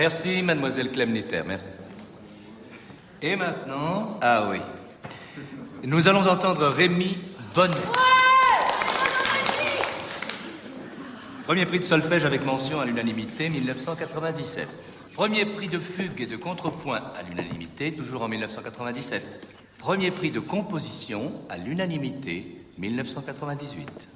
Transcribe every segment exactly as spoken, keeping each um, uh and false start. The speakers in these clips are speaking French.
Merci, mademoiselle Clem Nitter, merci. Et maintenant, ah oui, nous allons entendre Rémi Bonnet. Premier prix de solfège avec mention à l'unanimité, mille neuf cent quatre-vingt-dix-sept. Premier prix de fugue et de contrepoint à l'unanimité, toujours en mille neuf cent quatre-vingt-dix-sept. Premier prix de composition à l'unanimité, mille neuf cent quatre-vingt-dix-huit.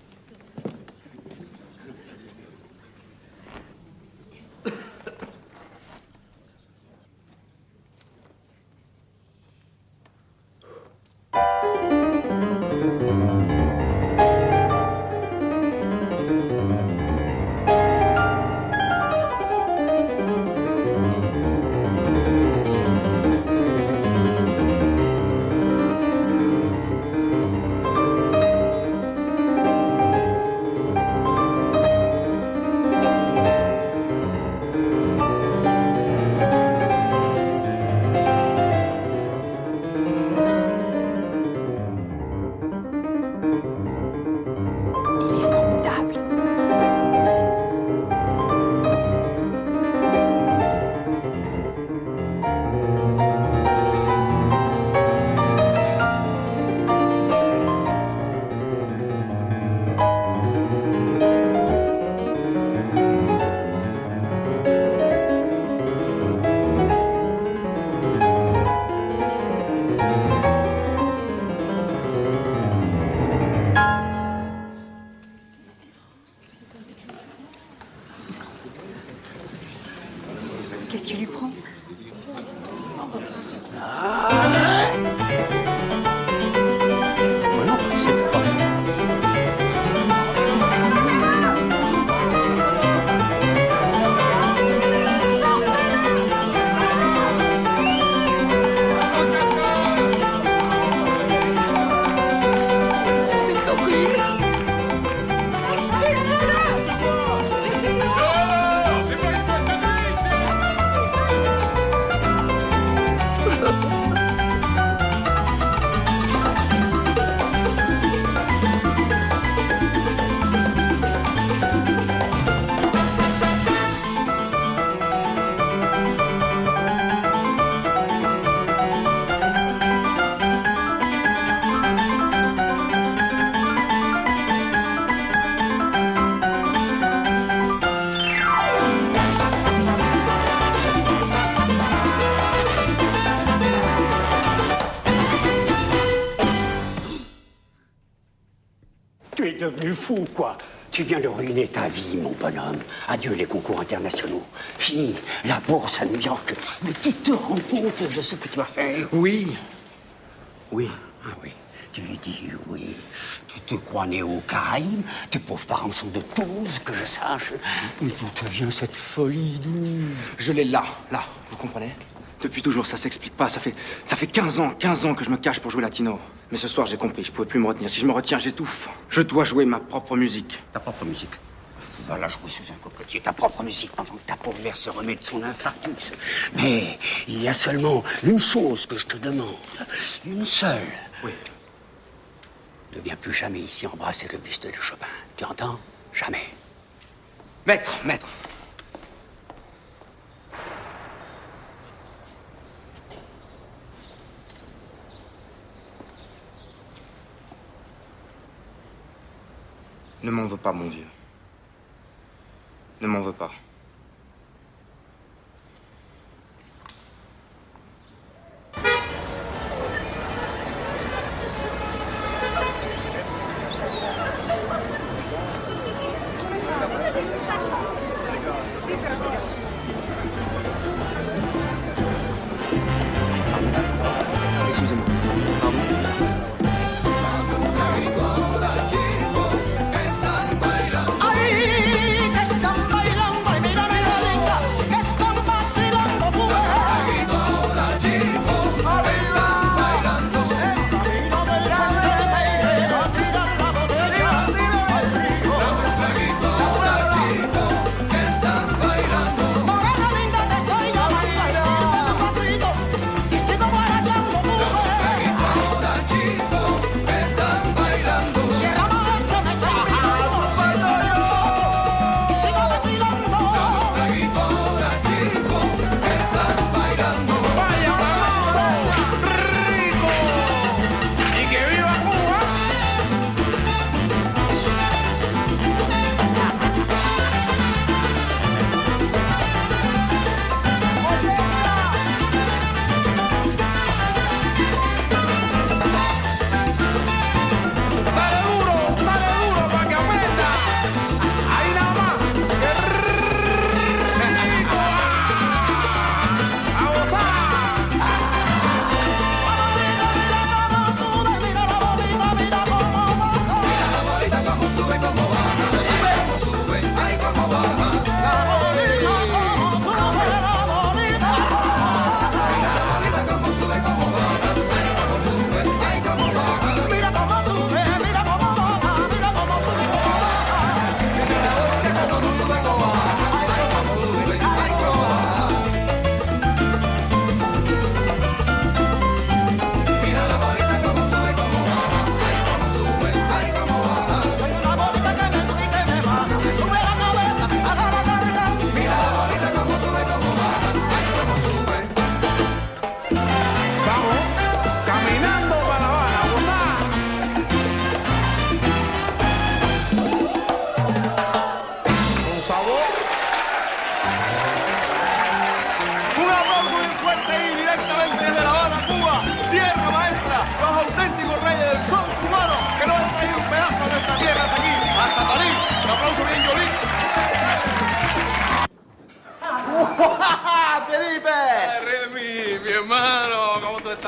Devenu fou, quoi. Tu viens de ruiner ta vie, mon bonhomme. Adieu les concours internationaux. Fini la bourse à New York. Mais tu te rends compte de ce que tu as fait? Oui. Oui. Ah oui. Tu dis oui. Tu te crois né aux Caraïbes. Tes pauvres parents sont de Toulouse, que je sache. Mais d'où te vient cette folie? D'où? Je l'ai là, là. Vous comprenez? Depuis toujours, ça s'explique pas. Ça fait, ça fait quinze ans, quinze ans que je me cache pour jouer latino. Mais ce soir, j'ai compris, je pouvais plus me retenir. Si je me retiens, j'étouffe. Je dois jouer ma propre musique. Ta propre musique? Va la jouer sous un cocotier. Ta propre musique pendant que ta pauvre mère se remet de son infarctus. Mais il y a seulement une chose que je te demande. Une seule. Oui. Ne viens plus jamais ici embrasser le buste de Chopin. Tu entends? Jamais. Maître, maître. Ne m'en veux pas, mon vieux. Ne m'en veux pas.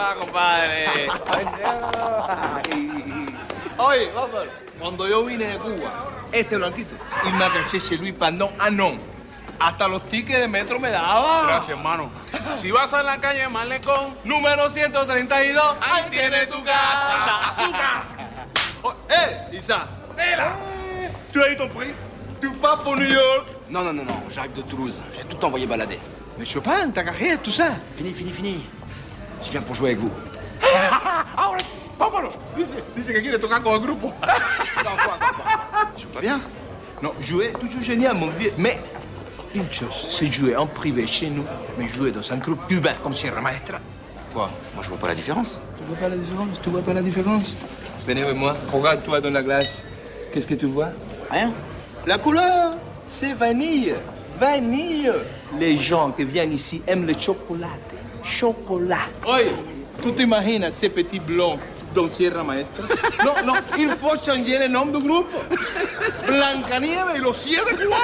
va, compadre. Oye, vamos. Cuando yo vine de Cuba, este blanquito, y me acaché Luis Pandón, ah, no. Hasta los tickets de metro me daba. Gracias, hermano. Si vas a la calle Malecón, número ciento treinta y dos, ahí tiene tu casa. ¡Azúcar! Oh, ¡eh, hey, Isa! ¡Tela! Tu as eu ton prix? Tu pars pour New York? Non, non, non, non. J'arrive de Toulouse. J'ai tout envoyé balader. Mais Chopin, ta carrière, tout ça. Fini, fini, fini. Je viens pour jouer avec vous. Ahora, vámonos. Dice, dice que quiere tocar con el grupo. Non, quoi, quoi. Je joue pas bien. Non, jouer, toujours génial, mon vieux. Mais... une chose, c'est jouer en privé chez nous, mais jouer dans un groupe cubain comme Sierra Maestra. Quoi? Moi, je vois pas la différence. Tu vois pas la différence? Tu vois pas la différence? Venez avec moi, regarde-toi dans la glace. Qu'est-ce que tu vois? Rien. La couleur, c'est vanille. Vanille. Les gens qui viennent ici aiment le chocolat. Chocolat. Oui, tu t'imagines ces petits blonds dans Sierra Maestra? Non, non, il faut changer le nom du groupe. Blancanieve et le ciel de Cuba.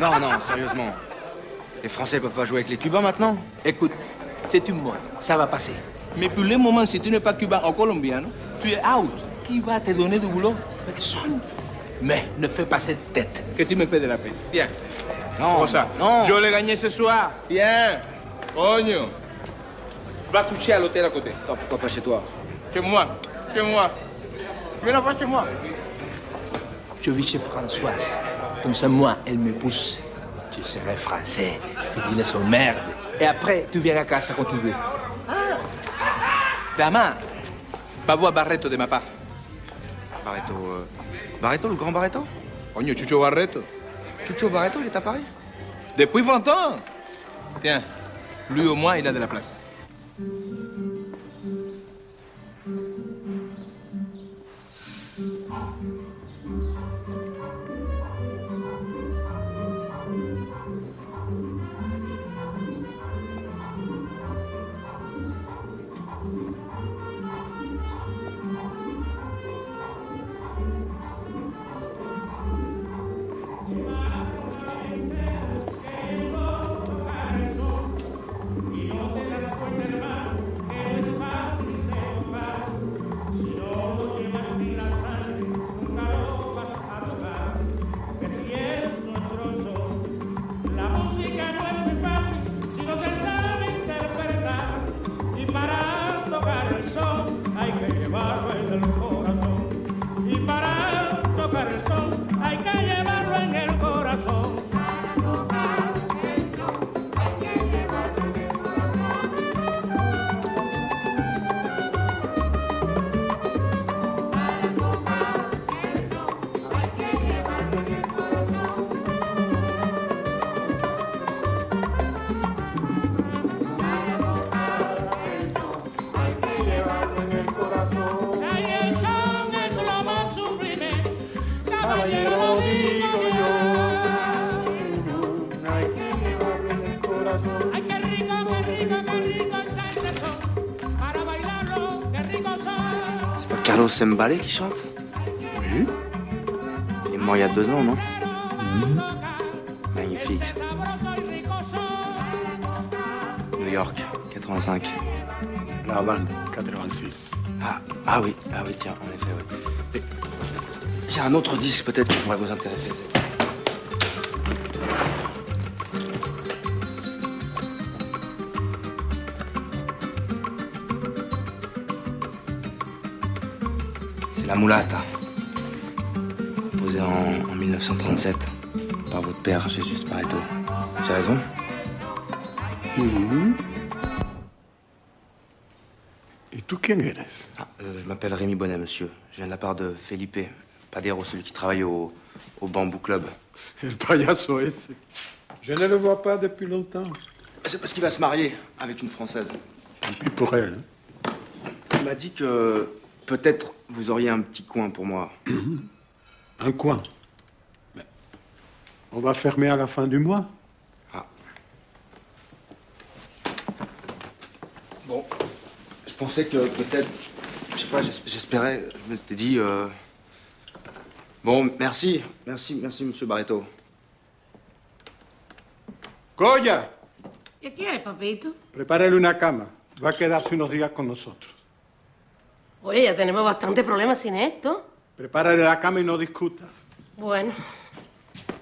Non, non, sérieusement. Les Français peuvent pas jouer avec les Cubains maintenant? Écoute, c'est une mode, ça va passer. Mais pour le moment, si tu n'es pas cubain ou colombien, tu es out. Qui va te donner du boulot? Personne. Mais ne fais pas cette tête. Que tu me fais de la peine. Tiens. Non, non, ça. Non. Je l'ai gagné ce soir. Tiens. Coño. Va coucher à l'hôtel à côté. Non, pourquoi pas chez toi? Chez moi. Chez moi. Viens là-bas chez moi. Je vis chez Françoise. Dans un mois, elle me pousse. Je serai français. Finis son merde. Et après, tu viens à casa quand tu veux. Ah. Dama, va voir Barreto de ma part. Barreto, euh... Barreto, le grand Barreto? Coño, Chucho Barreto. Chucho Barreto, il est à Paris? Depuis vingt ans. Tiens, lui au moins, il a de la place. C'est Mbalé qui chante? Oui. Il est mort il y a deux ans, non? Mmh. Magnifique. New York, quatre-vingt-cinq. La Havane, quatre-vingt-six. Ah, ah oui, ah oui, tiens, en effet, oui. J'ai un autre disque peut-être qui pourrait vous intéresser. Mulata, composée en, en mille neuf cent trente-sept par votre père, Jésus Pareto. J'ai raison? Mm-hmm. Et tu qui eres? Ah, euh, je m'appelle Rémi Bonnet, monsieur. Je viens de la part de Felipe, Padero, celui qui travaille au, au Bambou Club. Le payaso ese. Je ne le vois pas depuis longtemps. C'est parce qu'il va se marier avec une Française. Tant pis pour elle. Hein. Il m'a dit que... peut-être vous auriez un petit coin pour moi. Mmh. Un coin? Mais on va fermer à la fin du mois. Ah. Bon, je pensais que peut-être... Je sais pas, j'espérais... Je me suis dit... Euh... Bon, merci. Merci, merci, monsieur Barreto. Goya! ¿Qué quieres, papito? Prepárale una cama. Va a quedarse unos días con nosotros. Oye, ya tenemos bastante problemas sin esto. Prepárale la cama y no discutas. Bueno,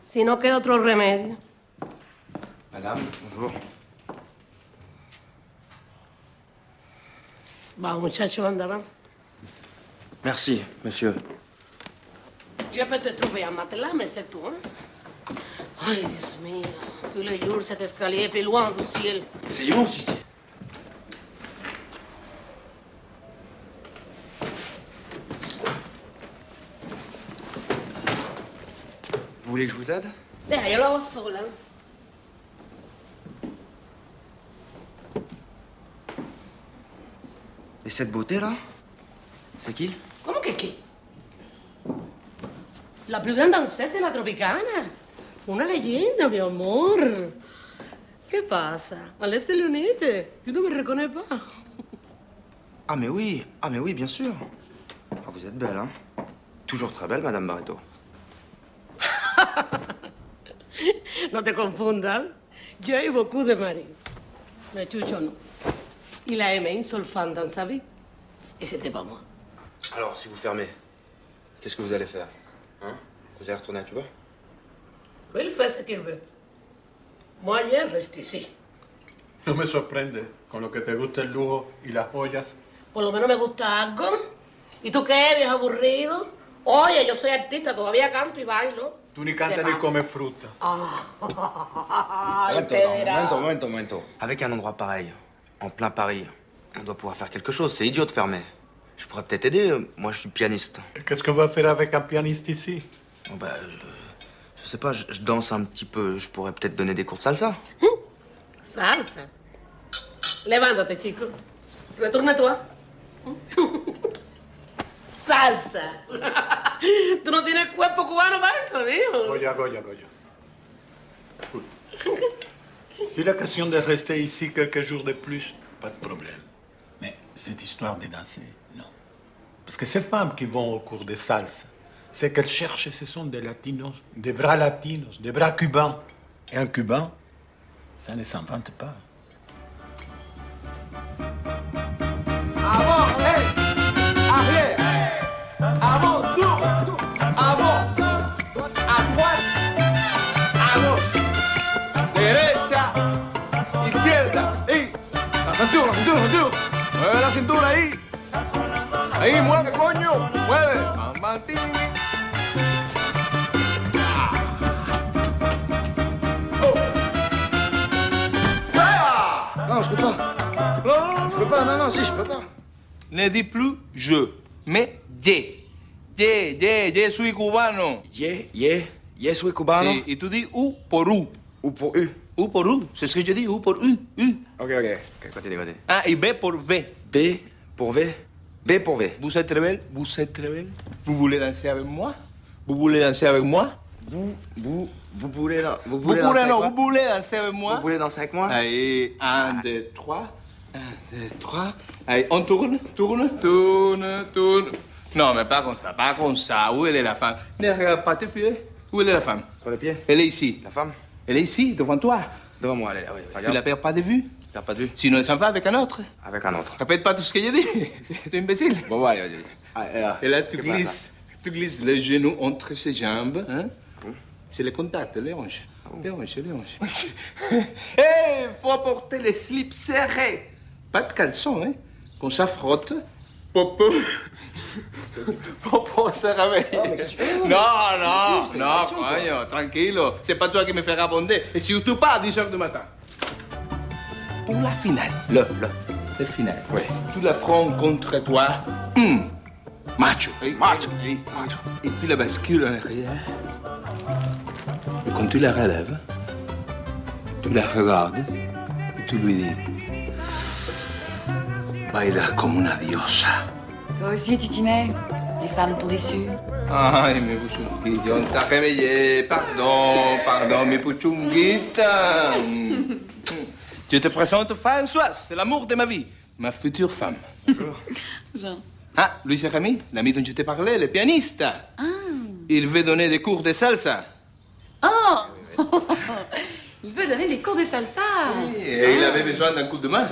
si no queda otro remedio. Madame, bonjour. Va, muchacho, anda, va. Merci, monsieur. Je peux te trouver un matelas, mais c'est tout, hein? Ay, Dios mío. Tous les jours, cet escalier est plus loin du ciel. C'est immense, ici. Vous voulez que je vous aide? Deja, yo lo hago sola. Et cette beauté-là, c'est qui? Comment que qui? La plus grande danseuse de la Tropicana. Una leyenda, mi amor. ¿Qué pasa? Enlève tes lunettes. Tu ne me reconnais pas. Ah, mais oui. Ah, mais oui, bien sûr. Ah, vous êtes belle, hein? Toujours très belle, madame Barreto. No te confundas. Yo ai beaucoup de mari. Mais Chucho, non. Il a aimé une seule femme dans sa vie. Et c'était pas moi. Alors, si vous fermez, qu'est-ce que vous allez faire? Hein? Vous allez retourner à Cuba? Il fait ce qu'il veut. Moi, ayer, reste ici. No me sorprende. Con lo que te gusta el lujo y las joyas. Por lo menos me gusta algo. ¿Y tú qué, viejo aburrido? Oye, yo soy artista, todavía canto y bailo. Tú ni cantas ni comes fruta. Ah, momento, momento, momento. Avec un endroit pareil, en plein Paris, on doit pouvoir faire quelque chose. C'est idiot de fermer. Je pourrais peut-être aider. Moi, je suis pianiste. Qu'est-ce qu'on va faire avec un pianiste ici? Oh, bah, je, je sais pas. Je, je danse un petit peu. Je pourrais peut-être donner des cours de salsa. Mmh. Salsa. Levántate, chico. Retourne-toi. Salsa. Tú no tienes cuerpo cubano para eso, mijo. Goya, Goya, Goya. Si la question de rester ici quelques jours de plus, pas de problème. Mais cette histoire de danser, non. Parce que ces femmes qui vont au cours de salsa, ce qu'elles cherchent, ce sont des latinos, des bras latinos, des bras cubains. Et un cubain, ça ne s'invente pas. Avant, hey! Arrière! Avant, tout! Tout! Avant, tout! À droite! À gauche! Derecha! Izquierda! Hey! La cintura, la cintura, la cintura! Mueve la cintura ahí! Ahí, mueve, coño! Mueve! Mantini! Oh! Ah! Non, je peux pas! Non, je peux pas, non, non, si, je peux pas! Ne dis plus je, mais je. Ye, ye, ye, soy cubano. Ye, ye, ye, soy cubano. Sí, y tú di U por U. U por U. U por U, c'est ce que je dis, U por U, U. Ok, ok, ok, continue, continue. Ah, et B pour V. B pour V. B pour V. Vous êtes très belle, vous êtes très belle. Vous voulez danser avec moi? Vous voulez danser avec moi? Vous, vous, vous voulez, da vous voulez vous danser avec moi? Vous voulez danser avec moi? Vous voulez danser avec moi? Allez, un, deux, trois. Un, deux, trois. Allez, on tourne, tourne, tourne, tourne. Non, mais pas comme ça, pas comme ça. Où elle est la femme? Ne regarde pas tes pieds. Où elle est la femme? Dans les pieds. Elle est ici. La femme? Elle est ici, devant toi. Devant moi, elle est là, oui. oui. Tu regarde. La perds pas de vue? Je perds pas de vue. Sinon, elle s'en va avec un autre. Avec un autre. Répète pas tout ce que j'ai dit. T'es imbécile. Bon, voilà. Ah, et là, et là tu, glisses, tu glisses les genoux entre ses jambes. Hein? Mmh. C'est le contact, les hanches. Oh. Les hanches, les hanches. Hé, hey, faut porter les slips serrés. Pas de caleçon, hein? Qu'on s'affrotte. Popo, Popo se réveille. Oh, mais je... Non, non, si, non, coño, tranquilo. C'est pas toi qui me fais rabonder. Et surtout pas à dix heures du matin. Pour la finale, le, le, le final. Oui. Tu la prends contre toi, mmh. macho, oui. macho, oui. macho. Et tu la bascules en arrière. Et quand tu la relèves, tu la regardes et tu lui dis... Bailas como una diosa. Toi aussi, tu t'y mets. Les femmes t'ont déçu. Ah, mais Puchunguita, on t'a réveillé. Pardon, pardon, mais Puchunguita. Je te présente Françoise, c'est l'amour de ma vie. Ma future femme. Bonjour. Jean. Ah, lui c'est Rémi, l'ami dont je t'ai parlé, le pianiste. Ah. Il veut donner des cours de salsa. Oh! Il veut donner des cours de salsa. Oui, et ah. il avait besoin d'un coup de main.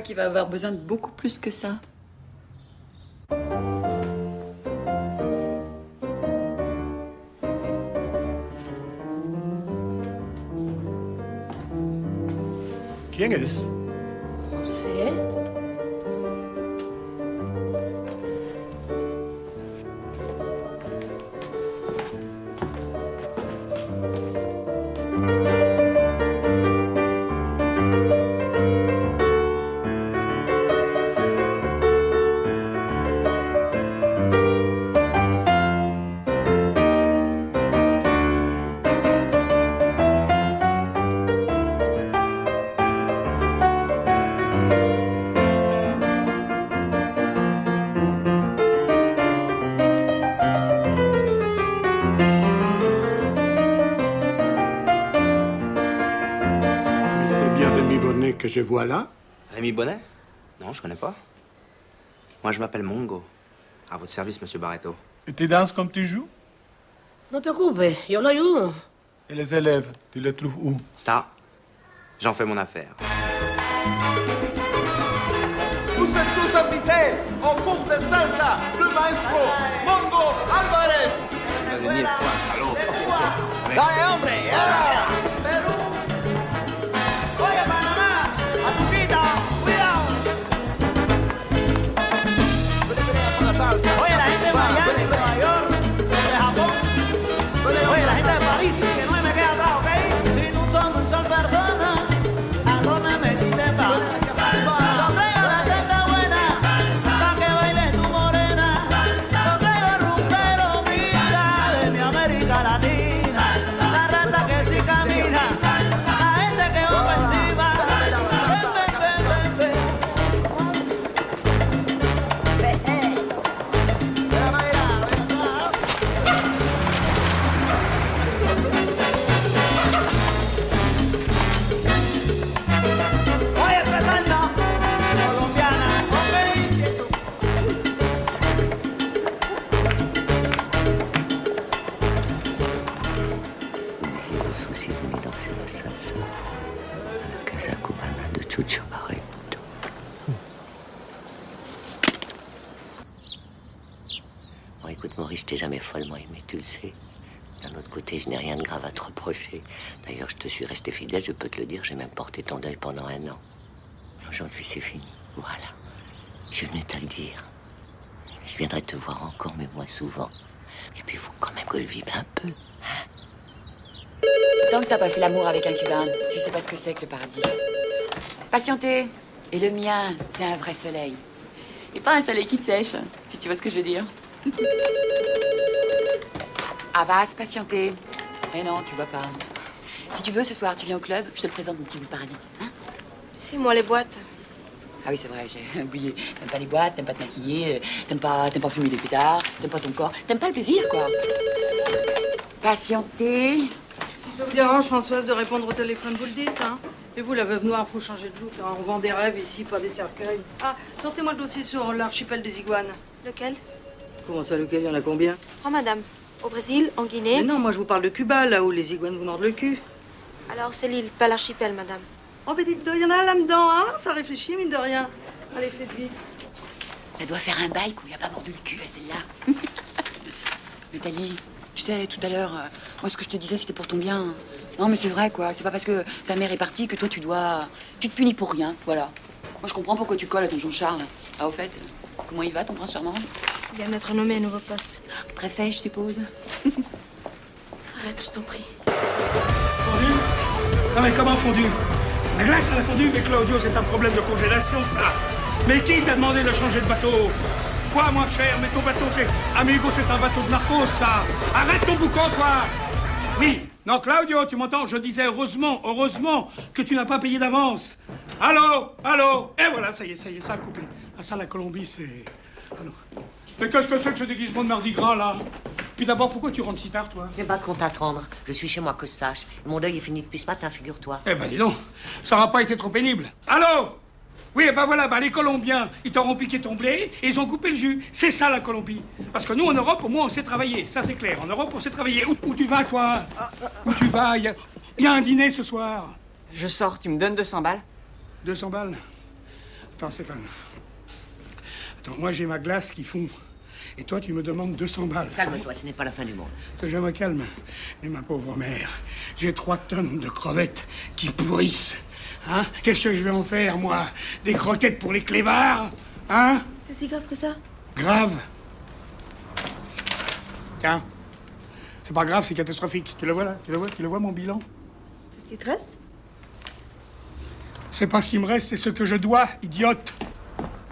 crois qu'il va avoir besoin de beaucoup plus que ça. ¿Quién es? No sé. Que je vois là. Rémi Bonnet? Non, je connais pas. Moi, je m'appelle Mongo. À votre service, monsieur Barreto. Et tu danses comme tu joues? Non, te coupe, il y en a eu. Et les élèves, tu les trouves où? Ça, j'en fais mon affaire. Vous êtes tous invités en cours de salsa, le maestro Mongo Alvarez. La dernière fois, salaud. Dale, hombre, yeah. Chucho Barreto. Bon, écoute, Maurice, je t'ai jamais follement aimé, tu le sais. D'un autre côté, je n'ai rien de grave à te reprocher. D'ailleurs, je te suis resté fidèle, je peux te le dire, j'ai même porté ton deuil pendant un an. Aujourd'hui, c'est fini. Voilà. Je venais te le dire. Je viendrai te voir encore, mais moins souvent. Et puis, il faut quand même que je vive un peu, hein. Tant que t'as pas fait l'amour avec un Cubain, tu sais pas ce que c'est que le paradis. Patientez. Et le mien, c'est un vrai soleil. Et pas un soleil qui te sèche, si tu vois ce que je veux dire. Ah bah, se patienter. Eh non, tu vois pas. Si tu veux, ce soir, tu viens au club, je te présente mon petit bout de paradis. Hein? Tu sais, moi, les boîtes. Ah oui, c'est vrai, j'ai oublié. T'aimes pas les boîtes, t'aimes pas te maquiller, t'aimes pas, t'aimes pas fumer des pétards, t'aimes pas ton corps, t'aimes pas le plaisir, quoi. Patientez. Si ça vous dérange, Françoise, de répondre au téléphone, vous le dites, hein? Et vous, la veuve noire, faut changer de look. Hein. On vend des rêves ici, pas des cercueils. Ah, sortez-moi le dossier sur l'archipel des iguanes. Lequel? Comment ça, lequel? Il y en a combien? Trois, madame. Au Brésil, en Guinée. Mais non, moi, je vous parle de Cuba, là où les iguanes vous mordent le cul. Alors, c'est l'île, pas l'archipel, madame. Oh, ben dites donc, il y en a là-dedans, hein? Ça réfléchit, mine de rien. Allez, faites vite. Ça doit faire un bail qu'on lui a pas mordu le cul à celle-là. Nathalie, tu sais, tout à l'heure, euh, moi, ce que je te disais, c'était pour ton bien. Hein. Non, mais c'est vrai, quoi. C'est pas parce que ta mère est partie que toi, tu dois... Tu te punis pour rien, voilà. Moi, je comprends pourquoi tu colles à ton Jean-Charles. Ah, au fait, comment il va, ton prince charmant? Il vient d'être nommé à un nouveau poste. Préfet, je suppose. Arrête, je t'en prie. Fondu? Non, mais comment fondu? La glace, elle a fondu, mais Claudio, c'est un problème de congélation, ça. Mais qui t'a demandé de changer de bateau? Quoi, moins cher? Mais ton bateau, c'est... Amigo, c'est un bateau de narcos, ça. Arrête ton boucan, toi. Oui. Non, Claudio, tu m'entends? Je disais heureusement, heureusement que tu n'as pas payé d'avance. Allô? Allô? Et voilà, ça y est, ça y est, ça a coupé. Ah, ça, la Colombie, c'est... Alors... Mais qu'est-ce que c'est que ce déguisement de Mardi Gras, là? Puis d'abord, pourquoi tu rentres si tard, toi? J'ai pas de compte à te rendre. Je suis chez moi, que je sache. Mon deuil est fini depuis ce matin, figure-toi. Eh ben, dis donc, ça n'aura pas été trop pénible. Allô? Oui, et ben voilà, ben, les Colombiens, ils t'auront piqué ton blé et ils ont coupé le jus. C'est ça, la Colombie. Parce que nous, en Europe, au moins, on sait travailler. Ça, c'est clair. En Europe, on sait travailler. Où, où tu vas, toi? Où tu vas? Il y, y a un dîner ce soir. Je sors. Tu me donnes deux cents balles? deux cents balles? Attends, Stéphane. Attends, moi j'ai ma glace qui fond. Et toi, tu me demandes deux cents balles. Calme-toi, ce n'est pas la fin du monde. Que je me calme. Mais ma pauvre mère, j'ai trois tonnes de crevettes qui pourrissent. Hein? Qu'est-ce que je vais en faire, moi? Des croquettes pour les clébards? Hein? C'est si grave que ça? Grave? Tiens. C'est pas grave, c'est catastrophique. Tu le vois, là? Tu le vois? Tu le vois, mon bilan? C'est ce qui te reste? C'est pas ce qui me reste, c'est ce que je dois, idiote.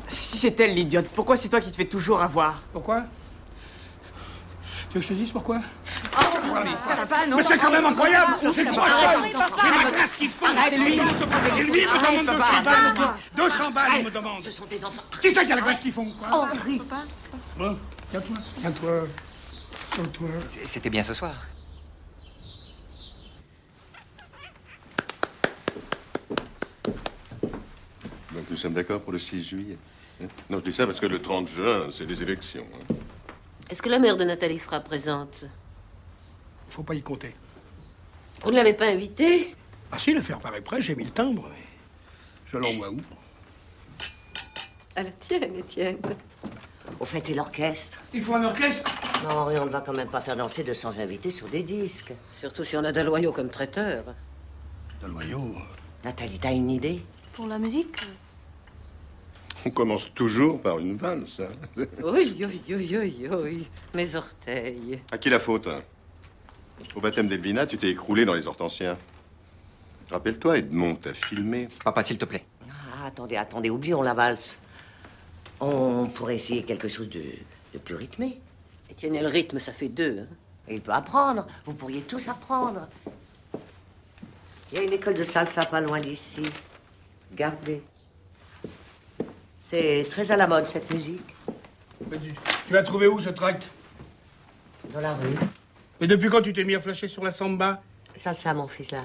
Si c'est elle, l'idiote, pourquoi c'est toi qui te fais toujours avoir? Pourquoi? Tu veux que je te dise pourquoi? Oh, oh, mais ça va pas, non? Mais c'est quand même incroyable! C'est trois tonnes! C'est ma glace qui fond! C'est lui! C'est lui qui me demande deux cents balles! deux cents balles, il me demande! Ce sont des enfants! Qui c'est qui a la glace qui fond, quoi? Henri! Bon, tiens-toi, tiens-toi, tiens-toi. C'était bien ce soir. Donc nous sommes d'accord pour le six juillet. Hein? Non, je dis ça parce que le trente juin, c'est les élections. Hein? Est-ce que la mère de Nathalie sera présente? Faut pas y compter. Vous ne l'avez pas invitée? Ah si, l'affaire paraît près, j'ai mis le timbre. Mais je l'envoie où? À la tienne, Étienne. Au fait, et l'orchestre? Il faut un orchestre? Non, et on ne va quand même pas faire danser deux cents invités sur des disques. Surtout si on a Dalloyau comme traiteur. Dalloyau? Nathalie, t'as une idée? Pour la musique? On commence toujours par une valse, hein? Oui, oui, oui, oui, oui, mes orteils. À qui la faute? Au baptême d'Elvina, tu t'es écroulé dans les hortensiens. Rappelle-toi, Edmond, t'as filmé. Papa, s'il te plaît. Ah, attendez, attendez, oublions la valse. On pourrait essayer quelque chose de, de plus rythmé. Étienne, le rythme, ça fait deux. Hein? Et il peut apprendre. Vous pourriez tous apprendre. Il y a une école de salsa pas loin d'ici. Gardez. C'est très à la mode, cette musique. Mais tu, tu l'as trouvé où, ce tract? Dans la rue. Mais depuis quand tu t'es mis à flasher sur la samba? Salsa, mon fils, là.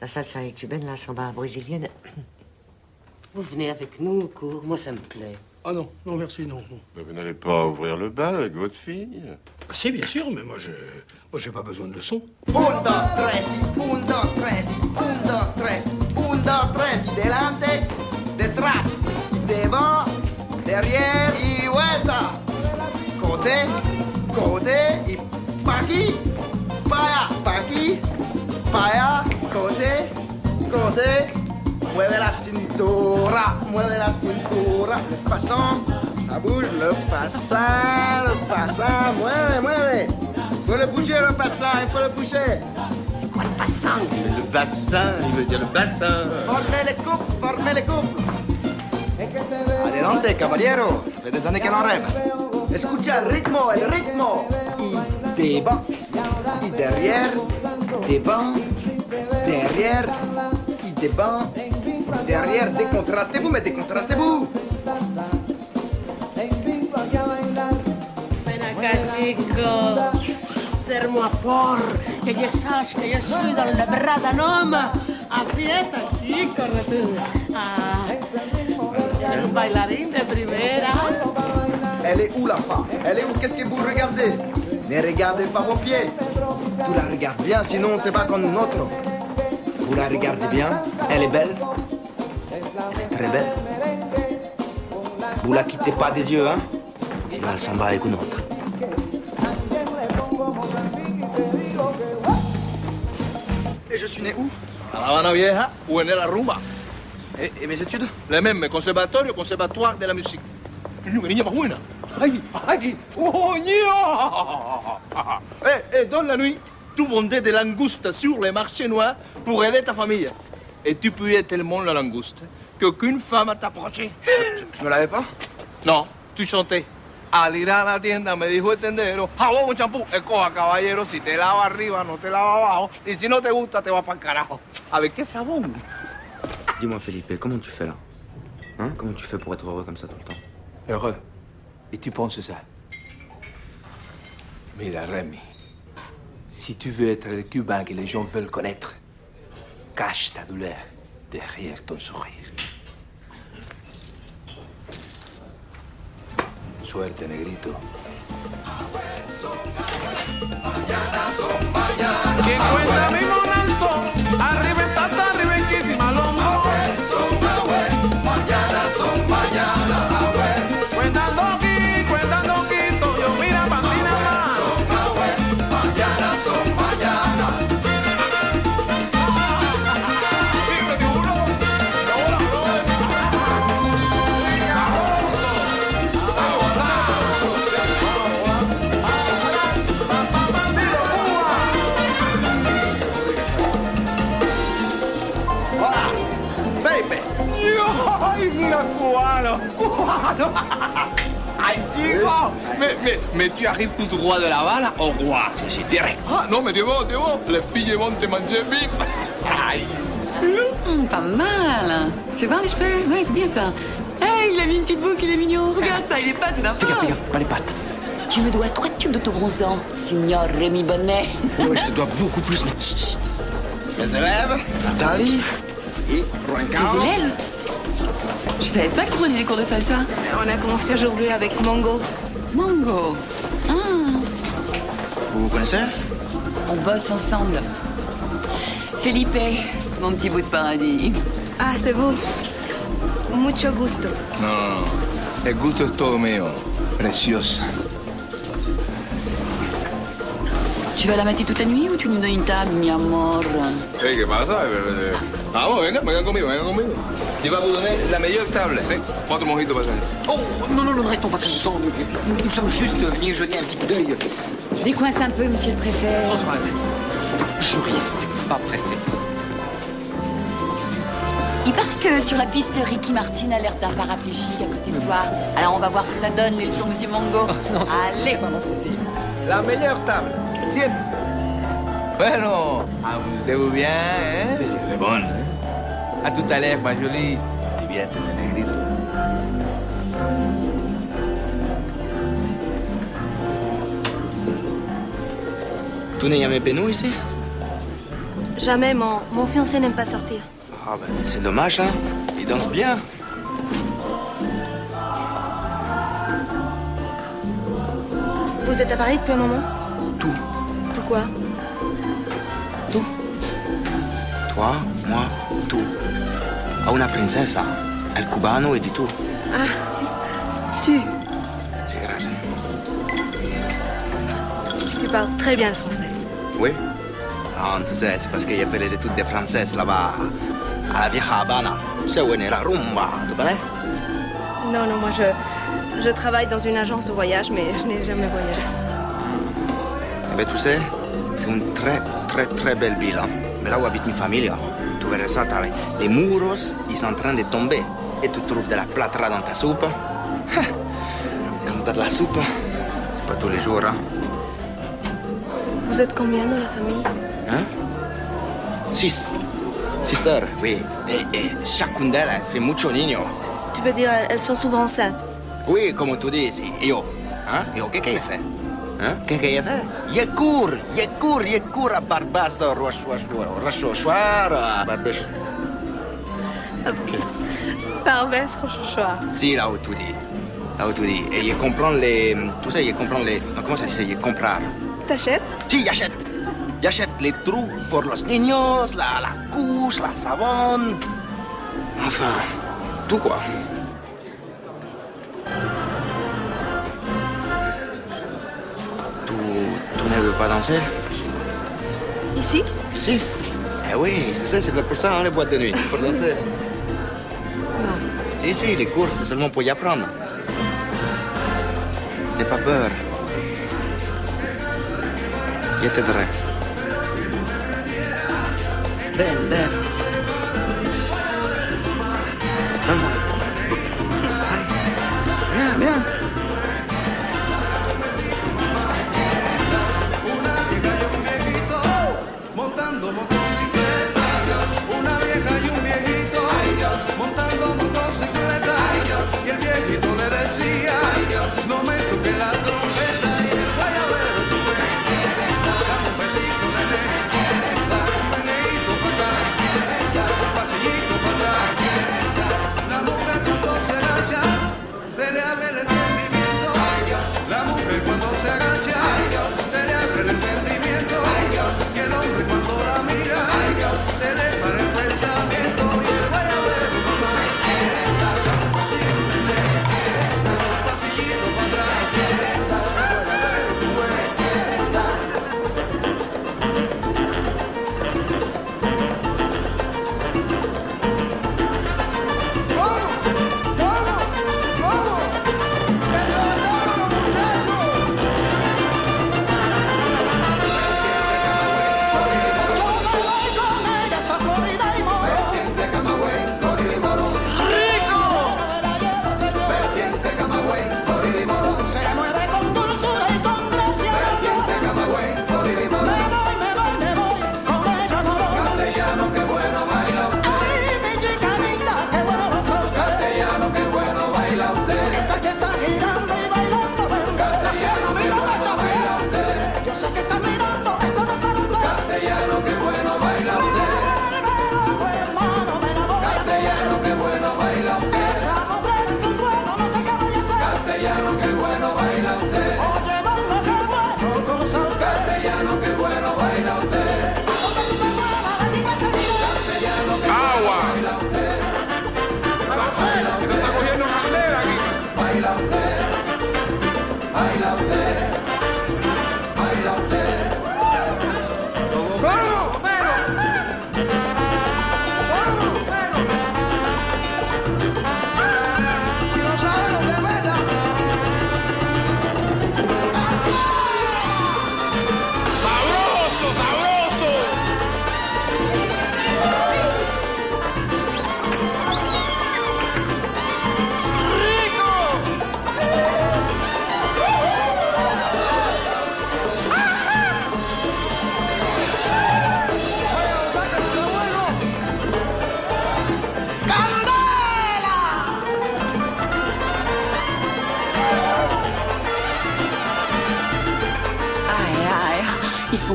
La salsa est cubaine, la samba brésilienne. Vous venez avec nous au cours, moi, ça me plaît. Ah non, non, merci, non. non. Mais vous n'allez pas ouvrir le bal avec votre fille? Ah si, bien sûr, mais moi, je... Moi, j'ai pas besoin de leçons. Un, dos, tres, un, dos, tres, un, dos, tres, un, dos, tres, delante, detrás. Devant, derrière, y vuelta. Côté, côté, y pa' aquí, pa' allá, pa' aquí, pa' allá, côté, côté. Mueve la cintura, mueve la cintura. Le passant, ça bouge, le passant, le passant. Mueve, mueve. Faut le bouger, le passant, il faut le bouger. C'est quoi le passant? Le bassin, il veut dire le bassin. Formez les couples, formez les couples. Adelante, caballero. Ça fait des années qu'elle en rêve. Escucha el ritmo, el ritmo. Y devant, y derrière, devant, derrière, y devant, derrière. Décontrastez-vous, mais décontrastez-vous. Ven acá, chico. Serre-moi fort. Que je sache que je suis dans la berrada noma. Aprieta, chico. Ah. Le bailarine de primera. Elle est où la femme? Elle est où? Qu'est-ce que vous regardez? Ne regardez pas vos pieds. Tu la regardes bien, sinon on se bat comme un autre. Vous la regardez bien, elle est belle. Elle est très belle. Vous la quittez pas des yeux, hein? Là, elle s'en va avec une autre. Et je suis né où? À Habana Vieja, où est née la rumba. Et, et mes études? Les mêmes, conservatoire, conservatoire de la musique. Ay, ay, oh, et, et dans la nuit, tu vendais des langoustes sur les marchés noirs pour aider ta famille. Et tu puais tellement la langouste qu'aucune femme a t'approché. Tu ne me l'avais pas? Non, tu chantais. Al ir a la tienda, me dijo el tendero, jabón con champú, escoja, caballero, si te lava arriba, no te lava abajo, y si no te gusta, te vas para el carajo. A ver, ¿qué sabón? Dis-moi, Felipe, comment tu fais, là? Hein? Comment tu fais pour être heureux comme ça tout le temps? Heureux? Et tu penses ça? Mira, Rémi, si tu veux être le Cubain que les gens veulent connaître, cache ta douleur derrière ton sourire. Suerte, negrito. Arriba, tata, arriba, quisima, longo. Mañana son. no. ¡Ay, chico! Me, me, me tu arrives tout droit de la Habana au roi, c'est direct. Ah, non, mais t'es bon, t'es bon. Les filles vont te manger vif. Aïe. Mmh, pas mal. Tu vois les cheveux? Oui, c'est bien ça. Hey, il a mis une petite boucle, il est mignon. Regarde ça, il est pas, c'est sympa. Fais gaffe, fais gaffe, pas les pattes. Tu me dois trois tubes d'autobronzant, signor Rémi Bonnet. Oui, je te dois beaucoup plus, mais... Chut, chut. Mes élèves, Nathalie et Blancanieve. Tes élèves? Je savais pas que tu prenais des cours de salsa. On a commencé aujourd'hui avec Mongo. Mongo ah. Vous vous connaissez? On bosse ensemble. Felipe, mon petit bout de paradis. Ah, c'est vous. Mucho gusto. Non, non, non. El gusto es todo mío. Preciosa. Tu vas la mater toute la nuit ou tu nous donnes une table, mi amor? Hey, ¿qué pasa? Vamos, venga, vengan conmigo, vengan conmigo. Je vais vous donner la meilleure table. Prends ton mojito, Bajan. Oh, non, non, non, ne restons pas tous ensemble. Nous, nous sommes juste venus jeter un petit coup d'œil. Décoince un peu, monsieur le préfet. Françoise, juriste, pas préfet. Il paraît que sur la piste, Ricky Martin a l'air d'un paraplégique à côté de toi. Alors on va voir ce que ça donne, les leçons, monsieur Mango. Oh, non, ça, allez, c'est pas mon souci. La meilleure table. Siete. Bueno, amusez-vous bien, hein? C'est les bonnes. A tout à l'heure, ma jolie. Divierte de negrito. Tu n'es jamais venu ici? Jamais, mon, mon fiancé n'aime pas sortir. Ah ben, c'est dommage, hein? Il danse bien. Vous êtes à Paris depuis un moment? Tout. Tout quoi? Tout. Toi, moi, tout. A una princesa, el cubano et di tu. Ah, tu. C'est grâce. Tu parles très bien le français. Oui. Non, tu sais, c'est parce que j'ai fait les études de français là-bas, à la Vieja Habana. C'est où est née la rumba, tu connais? Non, non, moi je, je travaille dans une agence de voyage, mais je n'ai jamais voyagé. Mais tu sais, c'est une très, très, très belle ville. Mais là où habite une famille, tu verras ça, les muros, ils sont en train de tomber. Et tu trouves de la plâtra dans ta soupe. Quand t'as de la soupe, c'est pas tous les jours, hein. Vous êtes combien dans la famille? Hein? Six. Six sœurs, oui. Et, et chacune d'elles fait mucho niño. Tu veux dire, elles sont souvent enceintes? Oui, comme tu dis ici. Yo. Hein? Yo, qu'est-ce qu'elle fait? Hein? Qu'est-ce qu'il y a fait? Il court, il court, il court à Barbas, Rochochoir, Barbes. Barbes, Rochochoir. Si, là où tu dis. Là où tu dis. Et il comprend les. Tout ça, il comprend les. Comment ça dit ça? Il comprend. T'achètes? Si, il achète. Il achète les trous pour los niños, la, la couche, la savonne. Enfin, tout quoi. Tu ne veux pas danser? Ici? Ici? Eh oui, tu sais, c'est pour ça, hein, les boîtes de nuit, pour danser. Non. Si, si, les cours, c'est seulement pour y apprendre. N'aie pas peur. Je t'aiderai. Ben, ben. Bien, bien.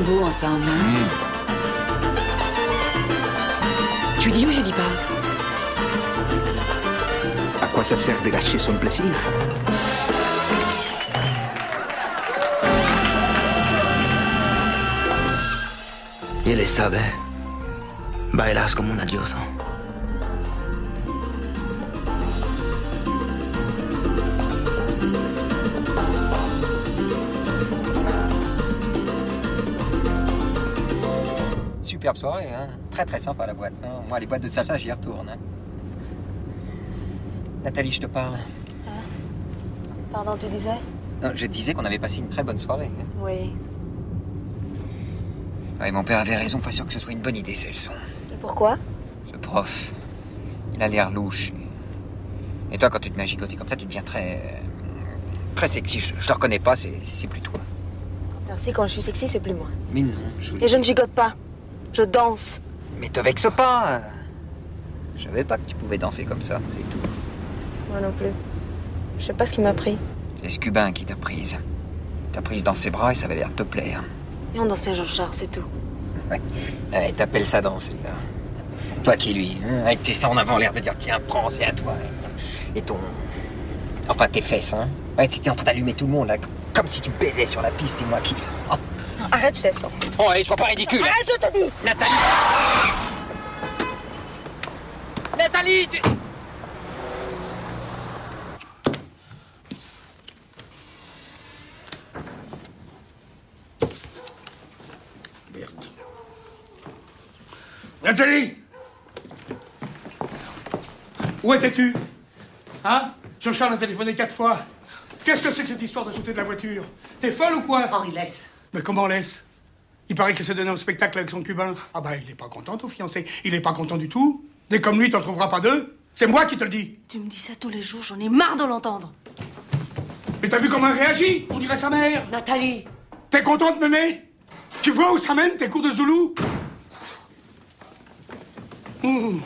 sont beaux ensemble. Hein? Mmh. Tu dis ou je dis pas? À quoi ça sert de gâcher son plaisir? Él sabe, bailas como una diosa. Superbe soirée, hein? Très très sympa la boîte. Hein? Moi, les boîtes de salsa, j'y retourne. Hein? Nathalie, je te parle. Ah. Pardon, tu disais? Non, je disais qu'on avait passé une très bonne soirée. Hein? Oui. Oui, mon père avait raison, pas sûr que ce soit une bonne idée, ces leçons. Pourquoi? Ce prof, il a l'air louche. Et toi, quand tu te mets à gigoter comme ça, tu deviens très... très sexy. Je, je te reconnais pas, c'est plus toi. Merci, quand je suis sexy, c'est plus moi. Mais non, je... Et je ne gigote pas. Je danse. Mais te vexe pas. Je savais pas que tu pouvais danser comme ça, c'est tout. Moi non plus. Je sais pas ce qui m'a pris. C'est ce Cubain qui t'a prise. T'a prise dans ses bras et ça avait l'air de te plaire. Et on dansait Jean-Charles, c'est tout. Ouais, ouais, t'appelles ça danser, là. Toi qui lui, hein, avec tes seins en avant, l'air de dire, tiens, prends, c'est à toi. Et ton... Enfin, tes fesses, hein. Ouais, t'étais en train d'allumer tout le monde, là, comme si tu baisais sur la piste, et moi qui... Oh. Arrête, je t'assure. Oh, allez, sois pas ridicule. Arrête, je te dis. Nathalie ah Nathalie, tu... Nathalie! Où étais-tu? Hein? Jean-Charles a téléphoné quatre fois. Qu'est-ce que c'est que cette histoire de sauter de la voiture? T'es folle ou quoi? Henri, laisse. Mais comment laisse? Il paraît qu'il s'est donné au spectacle avec son Cubain. Ah bah, il est pas content, ton fiancé. Il est pas content du tout. Dès comme lui, t'en trouveras pas deux. C'est moi qui te le dis. Tu me dis ça tous les jours, j'en ai marre de l'entendre. Mais t'as vu comment elle réagit? On dirait sa mère. Nathalie! T'es contente, mémé? Tu vois où ça mène, tes cours de Zoulou? Mmh.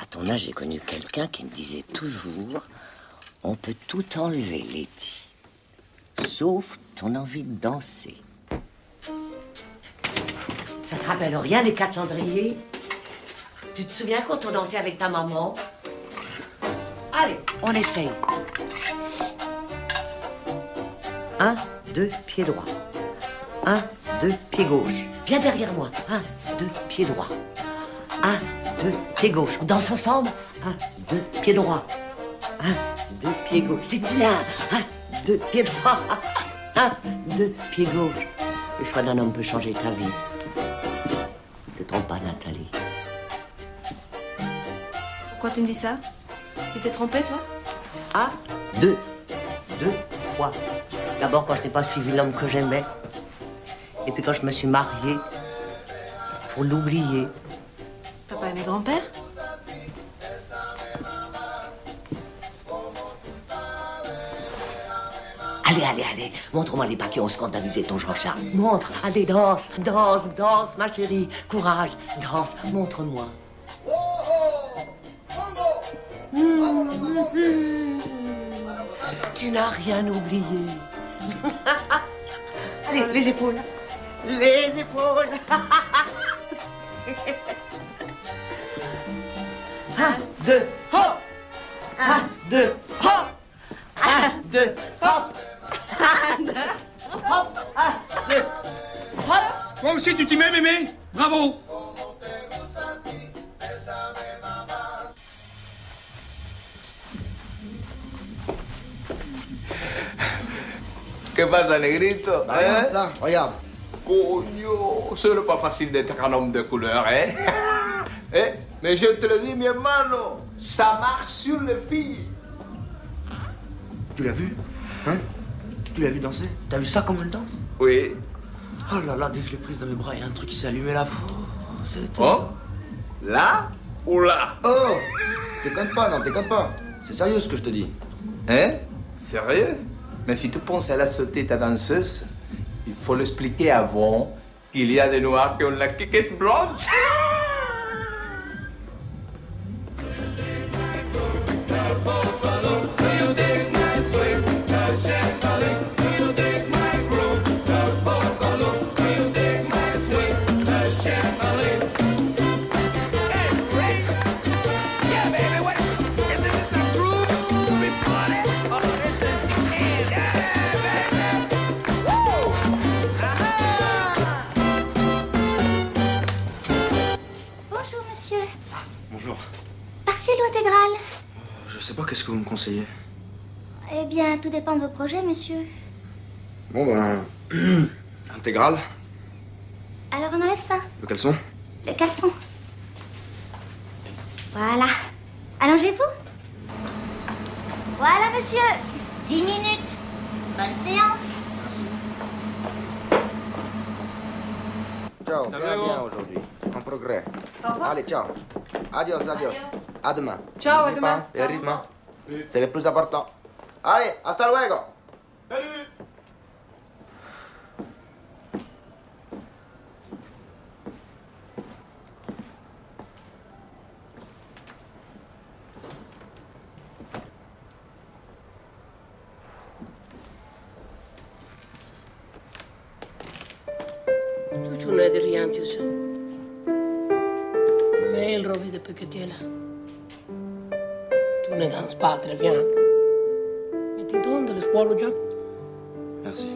À ton âge, j'ai connu quelqu'un qui me disait toujours « On peut tout enlever, Letty, sauf ton envie de danser. » Ça te rappelle rien, les quatre cendriers? Tu te souviens quand on dansait avec ta maman? Allez, on essaye. Un, deux, pied droit. Un, deux, pied gauche. Viens derrière moi. Un, deux, pied droit. Un, deux, pied gauche. On danse ensemble. Un, deux, pied droit. Un, deux, pied gauche. C'est bien. Un, deux, pied droit. Un, deux, pied gauche. Le choix d'un homme peut changer ta vie. Ne te trompe pas, Nathalie. Pourquoi tu me dis ça? Tu t'es trompée, toi? Ah, deux. Deux fois. D'abord, quand je n'ai pas suivi l'homme que j'aimais. Et puis quand je me suis mariée, pour l'oublier. T'as pas aimé grand-père? Allez, allez, allez, montre-moi les pas qui ont scandalisé ton Jean-Charles. Montre, allez, danse, danse, danse, ma chérie. Courage, danse, montre-moi. Mmh, mmh. Tu n'as rien oublié. Allez, les épaules. Les épaules. Un, deux, hop. Un, deux, hop. Un, deux, hop. Un, deux, hop. Un, deux, hop. Moi aussi, tu t'y mets, mémé. Bravo. ¿Qué pasa, negrito? Hein? Là, regarde. Coño, ce n'est pas facile d'être un homme de couleur, hein? eh? Mais je te le dis, mi hermano, ça marche sur les filles. Tu l'as vu? Hein? Tu l'as vu danser? T'as vu ça comme elle danse? Oui. Oh là là, dès que je l'ai prise dans mes bras, il y a un truc qui s'est allumé là. Oh, oh? Là ou là? Oh! T'éconnes pas, non, t'éconnes pas. C'est sérieux ce que je te dis. Hein? Sérieux? Mais si tu penses à la sauter ta danseuse, il faut l'expliquer avant qu'il y a des noirs qui ont la quiquette blanche. sais pas, qu'est-ce que vous me conseillez? Eh bien, tout dépend de vos projets, monsieur. Bon, ben... intégrale. Alors, on enlève ça. Le caleçon? Le caleçon. Voilà. Allongez-vous. Voilà, monsieur. Dix minutes. Bonne séance. Ciao, bien, bien aujourd'hui. En progrès. Allez, ciao. Adios, adios. À demain. Ciao, à demain. Le rythme, c'est le plus important. Allez, hasta luego. Salut. Que tu es là. Tu ne danses pas très bien. Mais tu donnes de l'espoir aux gens. Merci.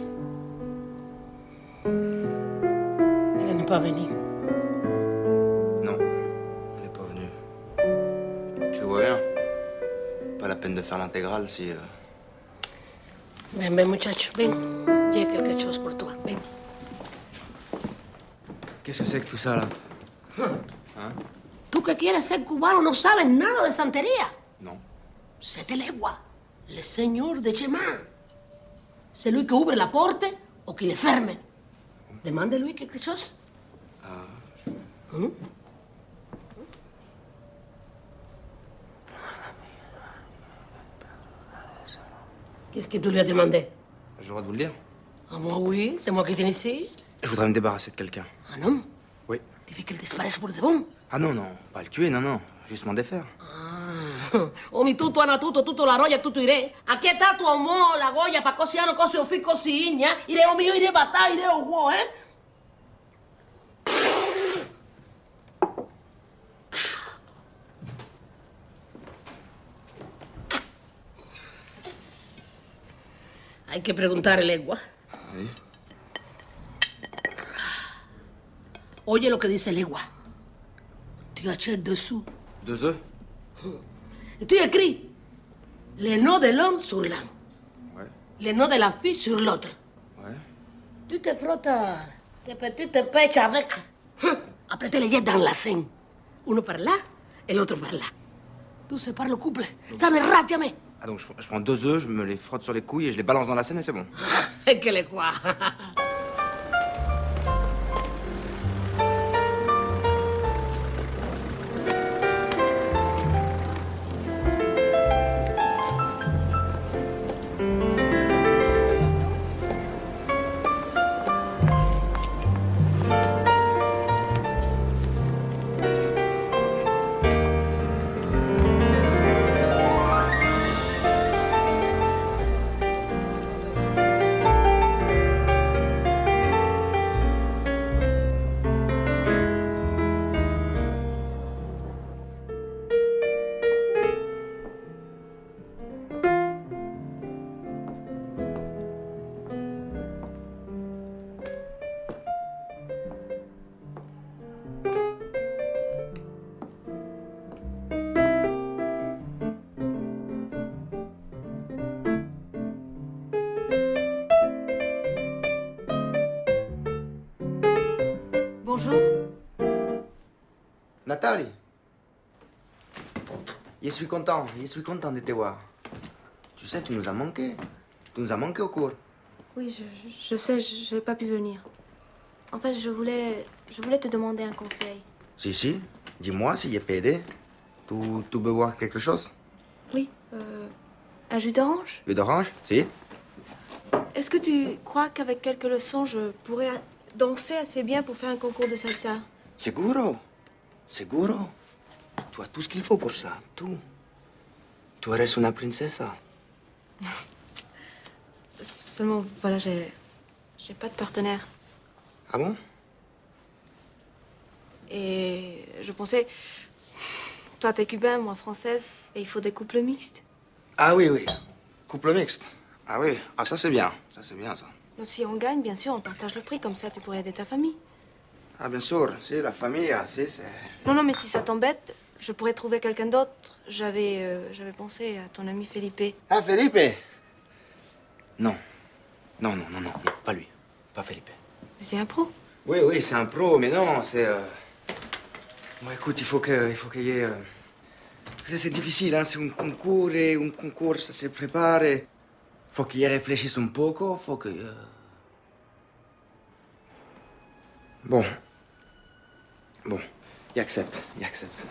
Elle n'est pas venue. Non, elle n'est pas venue. Tu vois bien. Pas la peine de faire l'intégrale si... Euh... Ven, ven, muchacho, ven. J'ai quelque chose pour toi, ven. Qu'est-ce que c'est que tout ça, là? Hein? Tú que quieres ser cubano no sabes nada de santería. No. Sete legua. Le señor de Chemán. C'est lui qui ouvre la porte ou qui le ferme. Demande-lui quelque chose. Ah, je... Hum? Qu'est-ce que tu lui as demandé? J'ai le droit de vous le dire. Ah, moi, oui. C'est moi qui viens ici. Je voudrais me débarrasser de quelqu'un. Ah, non? Oui. Tu veux qu'il disparaisse pour de bon? Ah non, non, pas le tuer, non, non, juste m'en défaire. Ah, oh, mi tutto, ana tutto, tutto la roya, tutto iré. Aquí está tu amor, la Goya, pa' cociano, cocio, fi, cociña. Iré o mío, iré batá, iré o guo, eh. Hay que preguntar el lengua. ¿Sí? Oye lo que dice el lengua. Tu achètes deux sous. Deux œufs? Et tu écris le nom de l'homme sur l'un. Ouais. Le nom de la fille sur l'autre. Ouais. Tu te frottes tes petites pêches avec. Après, tu les jettes dans la Seine. Uno par là et l'autre par là. Tu sépares le couple. Donc... Ça ne rate jamais. Ah, donc je, je prends deux œufs, je me les frotte sur les couilles et je les balance dans la Seine et c'est bon. Et que les quoi? Nathalie, je suis content, je suis content de te voir. Tu sais, tu nous as manqué. Tu nous as manqué au cours. Oui, je, je sais, j'ai pas pu venir. En fait, je voulais, je voulais te demander un conseil. Si, si, dis-moi si je peux aider. Tu, tu veux voir quelque chose? Oui, euh, un jus d'orange. Jus d'orange, si. Est-ce que tu crois qu'avec quelques leçons, je pourrais danser assez bien pour faire un concours de salsa? Seguro. Seguro. Tu as tout ce qu'il faut pour ça, tout. Tu eres una princesa. Seulement, voilà, j'ai... j'ai pas de partenaire. Ah bon? Et je pensais... Toi, t'es cubain, moi, française, et il faut des couples mixtes. Ah oui, oui. Couple mixte. Ah oui. Ah, ça, c'est bien. Ça, c'est bien, ça. Donc, si on gagne, bien sûr, on partage le prix. Comme ça, tu pourrais aider ta famille. Ah, bien sûr, si, la famille, si, c'est... Non, non, mais si ça t'embête, je pourrais trouver quelqu'un d'autre. J'avais euh, j'avais pensé à ton ami Felipe. Ah, Felipe? Non. Non, non, non, non, non, pas lui. Pas Felipe. Mais c'est un pro. Oui, oui, c'est un pro, mais non, c'est... Euh... Bon, écoute, il faut que, il faut qu'il y ait... Euh... C'est difficile, hein, c'est un concours, et un concours, ça se prépare. Et... Faut qu'il réfléchisse un poco, faut que... Euh... Bon. Bon, il accepte, il accepte.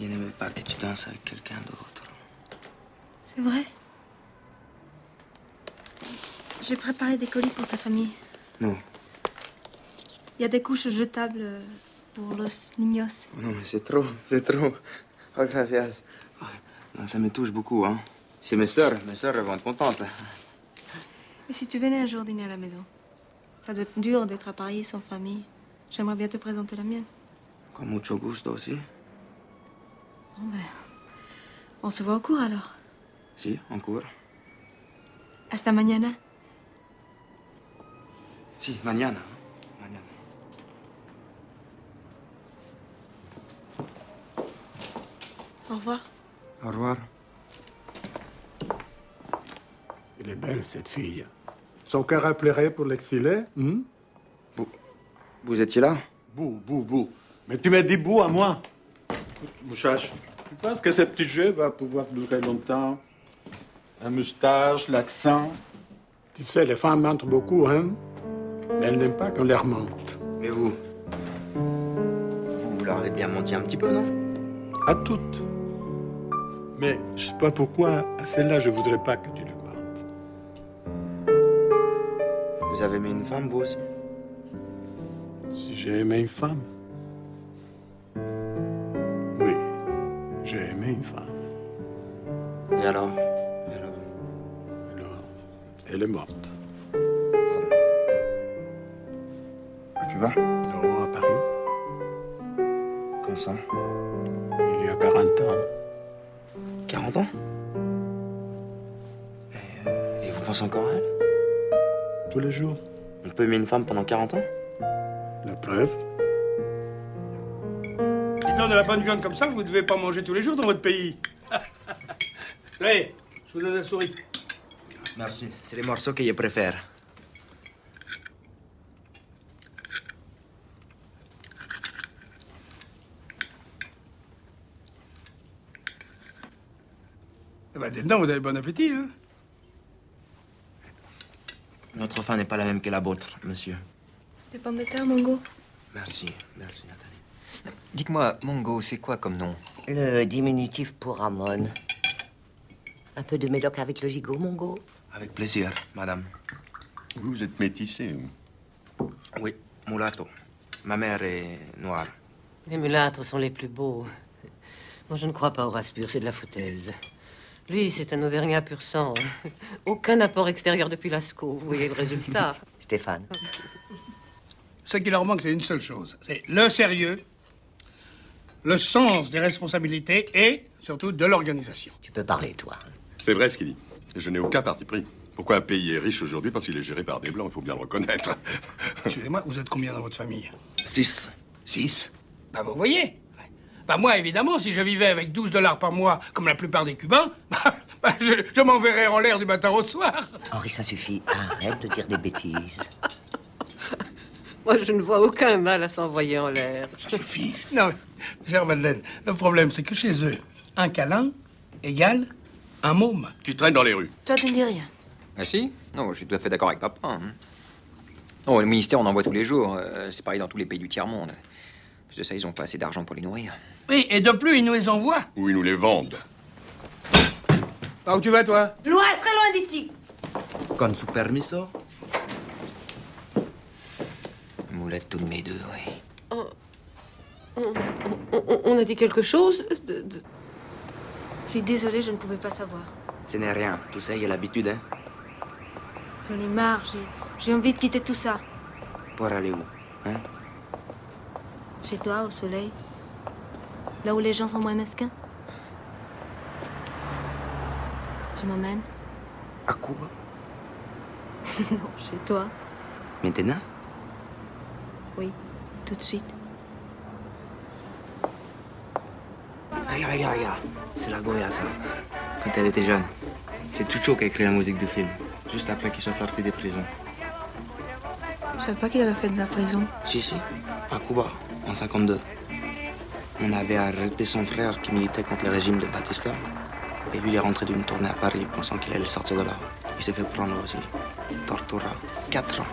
Il n'aime pas que tu danses avec quelqu'un d'autre. C'est vrai? J'ai préparé des colis pour ta famille. Non. Il y a des couches jetables pour los niños. Non, mais c'est trop, c'est trop. Oh, gracias. Non, ça me touche beaucoup, hein. C'est mes sœurs, mes sœurs vont être contentes. Et si tu venais un jour dîner à la maison? Ça doit être dur d'être à Paris sans famille. J'aimerais bien te présenter la mienne. Con mucho gusto aussi. Bon ben, on se voit en cours alors. Si, en cours. Hasta mañana. Si, mañana. Mañana. Au revoir. Au revoir. Elle est belle, cette fille. Son cœur plairait pour l'exilé, hmm? Vous... vous étiez là? Bou, bou, bou. Mais tu m'as dit bou à moi. Écoute, mouchache, tu penses que ce petit jeu va pouvoir durer longtemps? La moustache, l'accent... Tu sais, les femmes mentent beaucoup, hein? Mais elles n'aiment pas qu'on leur mente. Mais vous... Vous leur avez bien menti un petit peu, non? À toutes. Mais je sais pas pourquoi, à celle-là, je voudrais pas que tu le... Vous avez aimé une femme, vous aussi? Si j'ai aimé une femme? Oui, j'ai aimé une femme. Et alors? Et alors? Alors, elle est morte. Pardon. À Cuba? Non, à Paris. Comme ça? Il y a quarante ans. quarante ans? Et, euh, et vous pensez encore à elle? Tous les jours. On peut aimer une femme pendant quarante ans? La preuve. Non, de la bonne viande comme ça, vous ne devez pas manger tous les jours dans votre pays. Allez, je vous donne la souris. Merci. C'est les morceaux que je préfère. Eh ben, dedans, vous avez bon appétit, hein? Notre faim n'est pas la même que la vôtre, monsieur. Des pommes de terre, Mongo? Merci, merci, Nathalie. Dites-moi, Mongo, c'est quoi comme nom? Le diminutif pour Ramon. Un peu de médoc avec le gigot, Mongo? Avec plaisir, madame. Vous êtes métissé? Oui, mulatto. Ma mère est noire. Les mulâtres sont les plus beaux. Moi, je ne crois pas au race pure, c'est de la foutaise. Lui, c'est un Auvergnat pur sang. Aucun apport extérieur depuis Lascaux. Vous voyez le résultat. Stéphane. Ce qui leur manque, c'est une seule chose. C'est le sérieux, le sens des responsabilités et, surtout, de l'organisation. Tu peux parler, toi. C'est vrai ce qu'il dit. Je n'ai aucun parti pris. Pourquoi un pays est riche aujourd'hui? Parce qu'il est géré par des Blancs, il faut bien le reconnaître. Excusez-moi, vous êtes combien dans votre famille? Six. Six? Bah, vous voyez. Bah moi, évidemment, si je vivais avec douze dollars par mois, comme la plupart des Cubains, bah, bah, je, je m'enverrais en l'air du matin au soir. Henri, ça suffit. Arrête de dire des bêtises. Moi, je ne vois aucun mal à s'envoyer en l'air. Ça suffit. Non, chère Madeleine, le problème, c'est que chez eux, un câlin égale un môme. Tu traînes dans les rues. Toi, tu ne dis rien. Ah si? Non, je suis tout à fait d'accord avec papa. Hein. Oh, le ministère, on en voit tous les jours. Euh, c'est pareil dans tous les pays du tiers-monde. De ça, ils ont pas assez d'argent pour les nourrir. Oui, et de plus, ils nous les envoient. Ou ils nous les vendent. Par où tu vas, toi? Loin, très loin d'ici. Con su permiso. Mulatto de mes deux, oui. Oh. On, on, on a dit quelque chose de, de... Je suis désolée, je ne pouvais pas savoir. Ce n'est rien. Tout ça, il y a l'habitude, hein. J'en ai marre. J'ai envie de quitter tout ça. Pour aller où, hein? Chez toi, au soleil, là où les gens sont moins mesquins. Tu m'emmènes? À Cuba? Non, chez toi. Maintenant? Oui, tout de suite. Regarde, regarde, regarde. C'est La Goya, ça. Quand elle était jeune. C'est Chucho qui a écrit la musique du film. Juste après qu'il soit sorti des prisons. Je savais pas qu'il avait fait de la prison. Si, si. À Cuba, en cinquante-deux. On avait arrêté son frère qui militait contre le régime de Batista. Et lui, il est rentré d'une tournée à Paris pensant qu'il allait sortir de là. Il s'est fait prendre aussi. Tortura. Quatre ans.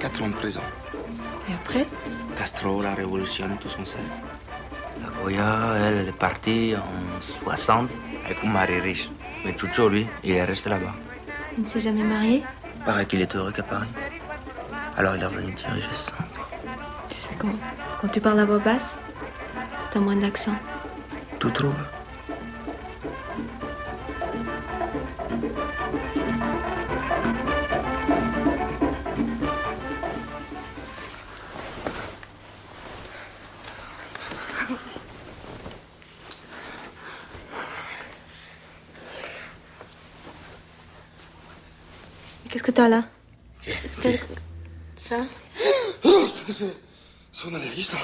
Quatre ans de prison. Et après? Castro, la révolution, tout ce qu'on sait. La Goya, elle, elle est partie en soixante avec un mari riche. Mais Chucho, lui, il est resté là-bas. Il ne s'est jamais marié? Paraît qu'il est heureux qu'à Paris. Alors il est revenu diriger simple. Tu sais, quand, quand tu parles à voix basse, t'as moins d'accent. Tout trouble. Qu'est-ce que t'as là? Ça? C'est une allergie, ça.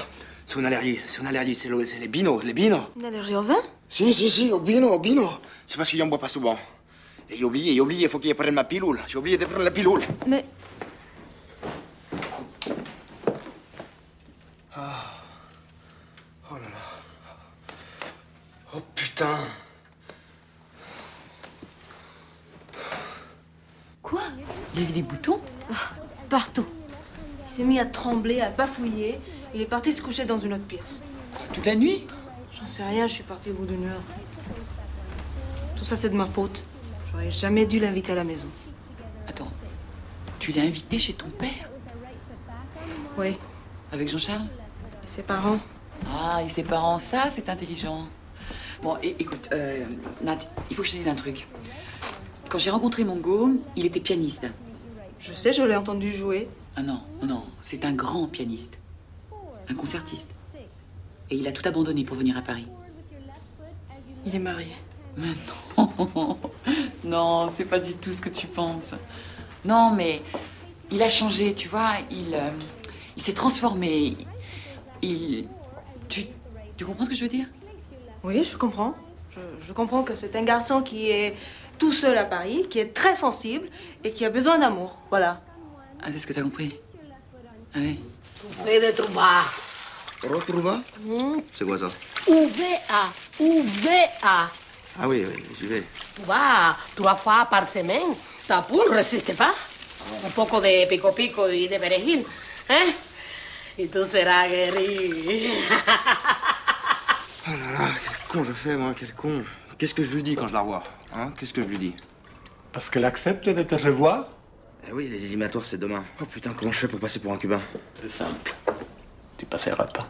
C'est une allergie, c'est une allergie, c'est le, les binos, les binos. Une allergie au vin? Si, si, si, au bino, au bino. C'est parce qu'il n'en boit pas souvent. Et j'ai oublié, j'ai oublié, il faut qu'il prenne ma pilule. J'ai oublié de prendre la pilule. Mais... Oh, oh là là. Oh putain. Quoi? Il y avait des boutons? Oh, partout. Il s'est mis à trembler, à bafouiller. Il est parti se coucher dans une autre pièce. Toute la nuit? J'en sais rien, je suis partie au bout d'une heure. Tout ça, c'est de ma faute. J'aurais jamais dû l'inviter à la maison. Attends, tu l'as invité chez ton père? Oui. Avec Jean-Charles? Et ses parents. Ah, et ses parents, ça, c'est intelligent. Bon, écoute, euh, Nat, il faut que je te dise un truc. Quand j'ai rencontré Mongo, il était pianiste. Je sais, je l'ai entendu jouer. Ah non, non, c'est un grand pianiste. Un concertiste. Et il a tout abandonné pour venir à Paris. Il est marié. Mais non, non, c'est pas du tout ce que tu penses. Non, mais il a changé, tu vois, il, euh, il s'est transformé. Il... Tu, tu comprends ce que je veux dire? Oui, je comprends. Je, je comprends que c'est un garçon qui est... tout seul à Paris, qui est très sensible et qui a besoin d'amour, voilà. Ah, c'est ce que t'as compris? Ah oui. Trouver des trouva. Retrouva? Mmh. C'est quoi ça? Ouva, ouva. Ah oui, oui, j'y vais. Trouva, trois fois par semaine, ta poule résiste pas. Un poco de pico-pico y de perejil, hein? Et tu seras guéri. Oh là là, quel con je fais, moi, quel con. Qu'est-ce que je lui dis quand je la revois? Hein? Qu'est-ce que je lui dis? Parce qu'elle accepte de te revoir? Eh oui, les éliminatoires, c'est demain. Oh putain, comment je fais pour passer pour un Cubain? C'est simple. Tu passeras pas.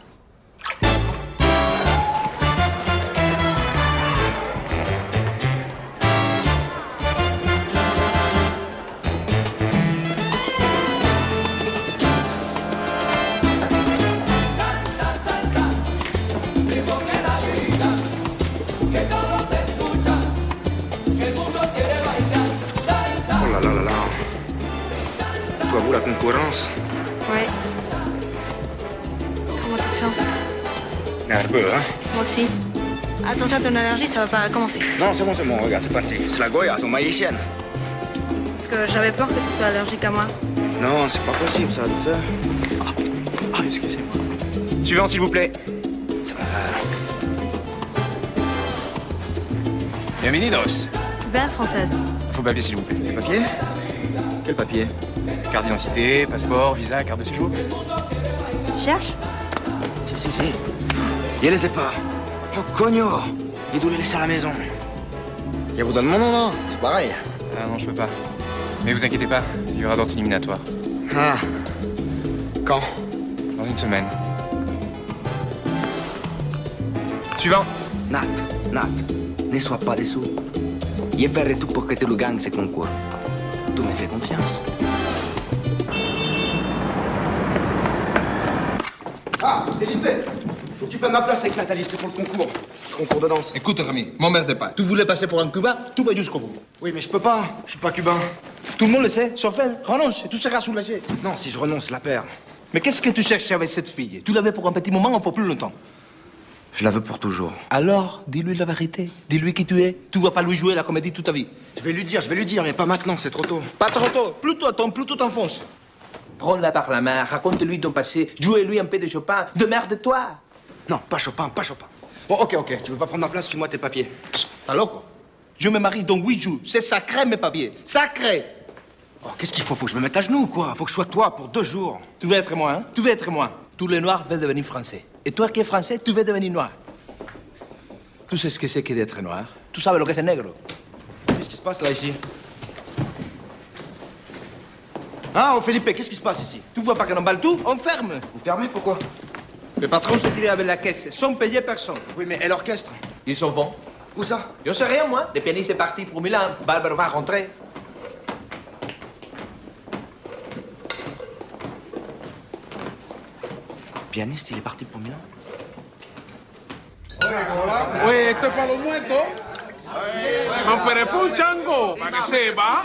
Concurrence. Ouais. Comment tu te sens? Nerveux, hein? Moi aussi. Attention à ton allergie, ça va pas commencer. Non, c'est bon, c'est bon, regarde, c'est parti. C'est La Goya, c'est une maïsienne. Parce que j'avais peur que tu sois allergique à moi. Non, c'est pas possible, ça, tout ça. Ah, ah excusez-moi. Suivant, s'il vous plaît. Ça va. Bienvenidos. Vert française. Faut papier, s'il vous plaît. Les papiers? Quel papier? Carte d'identité, passeport, visa, carte de séjour. Cherche? Si, si, si. Il les a pas. Oh, cogno! Il doit les laisser à la maison. Il vous donne mon nom, non? C'est pareil. Ah non, je peux pas. Mais vous inquiétez pas, il y aura d'autres éliminatoires. Ah. Quand? Dans une semaine. Suivant. Nat, Nat, ne sois pas dessous. Je ferai tout pour que tu le gagnes ce concours. Tu me fais confiance. Ah, Felipe, faut que tu prennes ma place avec Nathalie, c'est pour le concours. Le concours de danse. Écoute, Rémi, m'emmerde pas. Tu voulais passer pour un Cubain, tout va jusqu'au bout. Oui, mais je peux pas, je suis pas Cubain. Tout le monde le sait, sauf elle. Renonce et tout sera soulagé. Non, si je renonce, la perds. Mais qu'est-ce que tu cherchais avec cette fille? Tu l'avais pour un petit moment, ou pour plus longtemps? Je la veux pour toujours. Alors, dis-lui la vérité. Dis-lui qui tu es. Tu vas pas lui jouer la comédie toute ta vie. Je vais lui dire, je vais lui dire, mais pas maintenant, c'est trop tôt. Pas trop tôt. Plus tôt, attends, plus tôt t'enfonces. Prends-la par la main, raconte-lui ton passé, jouez-lui un peu de Chopin, de merde toi. Non, pas Chopin, pas Chopin. Bon, ok, ok, tu veux pas prendre ma place, suis-moi tes papiers. Alors quoi? Je me marie dans huit jours, c'est sacré mes papiers, sacré. Oh, qu'est-ce qu'il faut? Faut que je me mette à genoux ou quoi? Faut que je sois toi pour deux jours. Tu veux être moi, hein? Tu veux être moi? Tous les noirs veulent devenir français. Et toi qui es français, tu veux devenir noir. Tu sais ce que c'est que d'être noir? Tu sais ce que c'est negro? Qu'est-ce qui se passe là, ici? Ah, oh Felipe, qu'est-ce qui se passe ici? Tu vois pas qu'on emballe tout? On ferme. Vous fermez? Pourquoi? Le patron s'est tiré avec la caisse, sans payer personne. Oui, mais et l'orchestre? Ils s'en vont. Où ça? J'en sais rien, moi. Le pianiste est parti pour Milan. Barbaro va rentrer. Le pianiste, il est parti pour Milan? Oui, te parle au moins, toi? Me ofrezco un chango, para que sepa.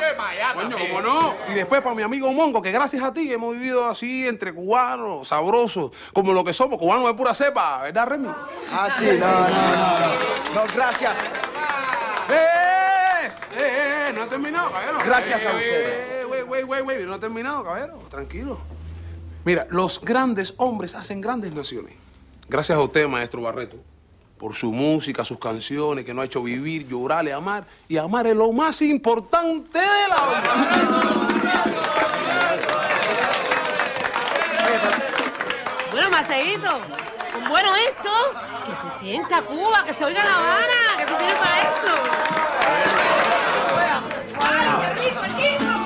Coño, cómo no. Y después para mi amigo Mongo, que gracias a ti hemos vivido así entre cubanos, sabrosos, como lo que somos, cubanos de pura cepa, ¿verdad, Rémi? Ah, sí, no, no, no. No, gracias. ¡Eh! ¡Eh! No he terminado, caballero. Gracias a ustedes. Güey, güey, güey, güey, no he terminado, caballero. Tranquilo. Mira, los grandes hombres hacen grandes naciones. Gracias a usted, maestro Barreto. Por su música, sus canciones, que nos ha hecho vivir, llorar, amar. Y amar es lo más importante de la vida. Bueno, Maceito, con bueno esto, que se sienta Cuba, que se oiga La Habana, que tú tienes para eso. ¡Ay, qué rico, rico!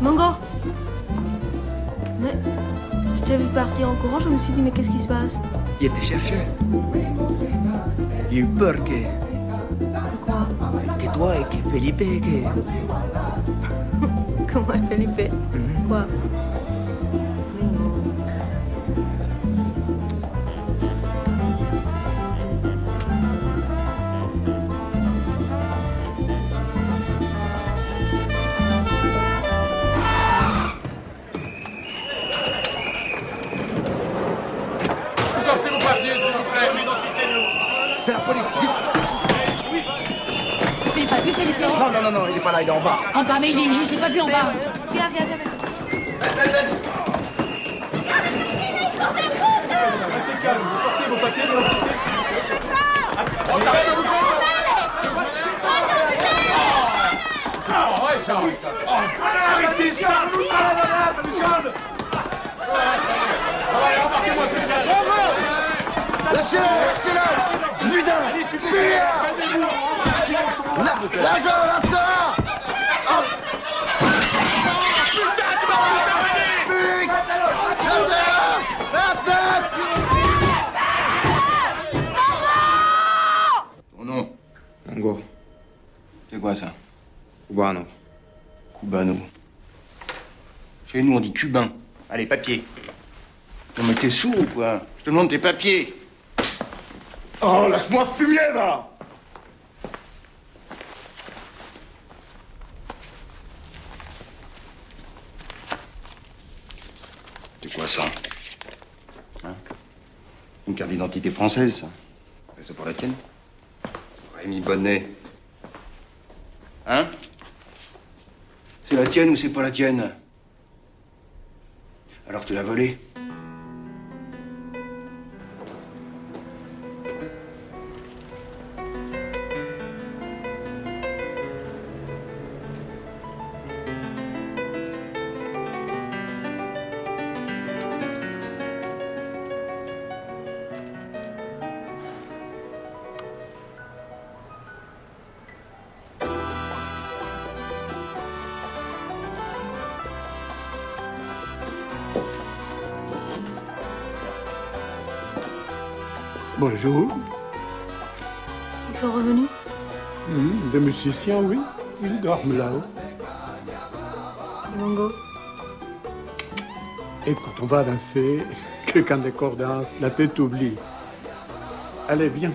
Mongo! Mais je t'ai vu partir en courant, je me suis dit mais qu'est-ce qui se passe? Il te cherchait. J'ai eu peur que... Quoi? Que toi et que Felipe et que... Comment est Felipe? Mm-hmm. Quoi? Il est pas là, il est en bas. En bas, mais il est, je l'ai pas vu en bas. Viens, viens, viens. Arrêtez ça, Toulouse à la balade, Michel. Allez, embarquez-moi, César. Lâchez-le, lâchez-le. Putain, putain. L'argent, l'instant. Mongo. C'est quoi ça? Cubano. Cubano. Chez nous, on dit cubain. Allez, papier. Non, mais t'es sourd ou quoi? Je te demande tes papiers. Oh, lâche-moi fumer, là! C'est quoi ça? Hein? Une carte d'identité française, ça? C'est pour la tienne? Rémi Bonnet. Hein? C'est la tienne ou c'est pas la tienne? Alors tu l'as volée? Bonjour. Ils sont revenus? Mmh, des musiciens, oui. Ils dorment là-haut. Et Mongo? Et quand on va danser, que quand les corps dansent, la tête oublie. Allez, viens.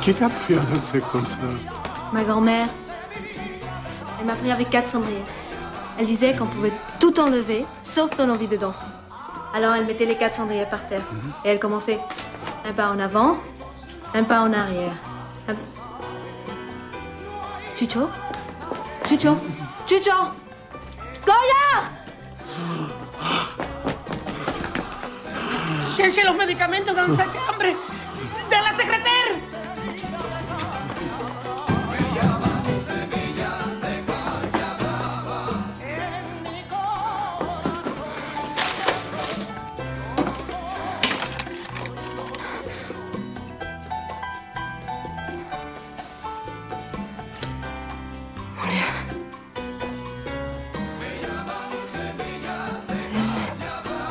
Qui t'a appris à danser comme ça? Ma grand-mère. Elle m'a pris avec quatre cendriers. Elle disait qu'on pouvait tout enlever, sauf ton envie de danser. Alors elle mettait les quatre cendriers par terre. Mm-hmm. Et elle commençait un pas en avant, un pas en arrière. Un... Chucho? Chucho? Mm-hmm. Chucho? Goya! Cherchez los medicamentos dans sa chambre de la secrétaire!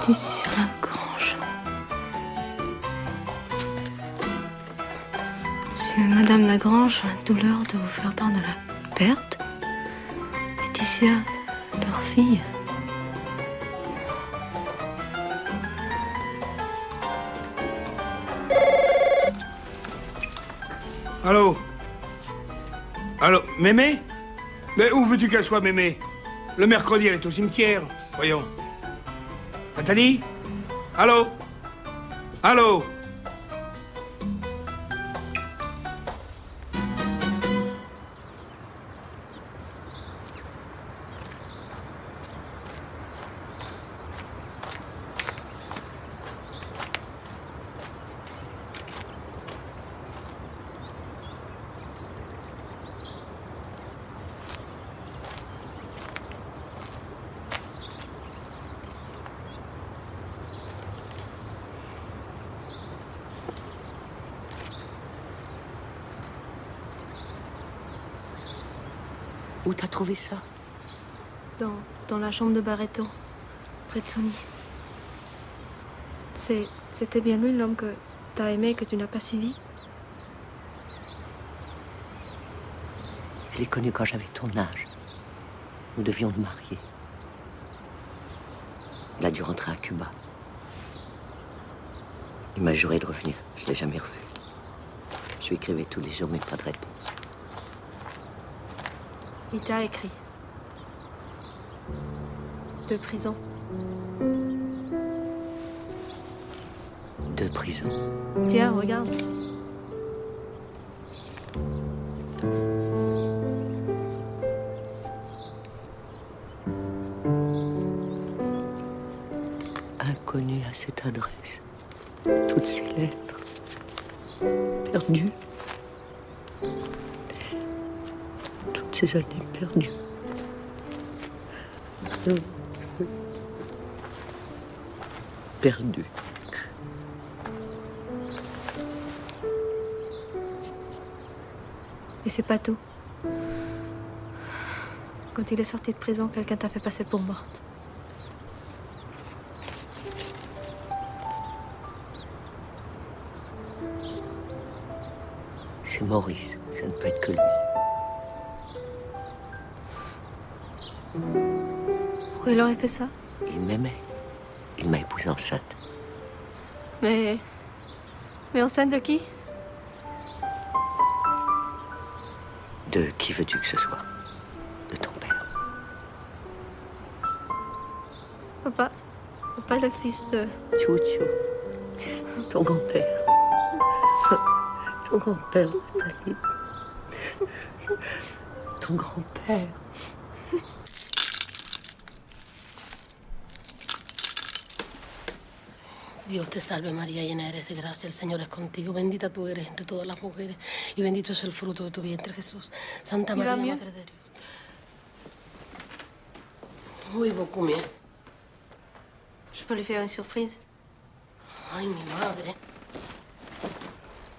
Ici, Lagrange. Monsieur et Madame Lagrange, la douleur de vous faire part de la perte. Laetitia, leur fille. Allô? Allô? Mémé? Mais où veux-tu qu'elle soit, Mémé? Le mercredi, elle est au cimetière. Voyons. Nathalie? Allô? Allô? Où t'as trouvé ça? Dans, dans la chambre de Barreto, près de Sonny. C'était bien lui, l'homme que t'as aimé et que tu n'as pas suivi? Je l'ai connu quand j'avais ton âge. Nous devions nous marier. Il a dû rentrer à Cuba. Il m'a juré de revenir. Je ne l'ai jamais revu. Je lui écrivais tous les jours, mais pas de réponse. Il t'a écrit. De prison. De prison. Tiens, regarde. Inconnu à cette adresse. Toutes ces lettres. Perdues. Toutes ces années perdues. Perdues. Perdues. Et c'est pas tout. Quand il est sorti de prison, quelqu'un t'a fait passer pour morte. C'est Maurice, ça ne peut être que lui. Pourquoi il aurait fait ça? Il m'aimait. Il m'a épousée enceinte. Mais... Mais enceinte de qui? De qui veux-tu que ce soit? De ton père. Papa, papa le fils de... Chucho. Ton grand-père. Ton grand-père, Nathalie. Ton grand-père. Dios te salve María, llena eres de gracia, el Señor es contigo, bendita tú eres entre todas las mujeres y bendito es el fruto de tu vientre Jesús. Santa María, Madre de Dios. Oui, beaucoup mieux. Je peux lui faire une surprise? Ay, mi madre.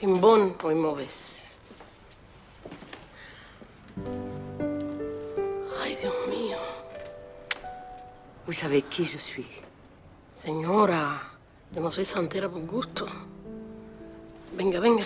Une bonne ou une mauvaise? Ay, Dios mío. Vous savez qui je suis? Señora. Yo no soy santera por gusto. Venga, venga.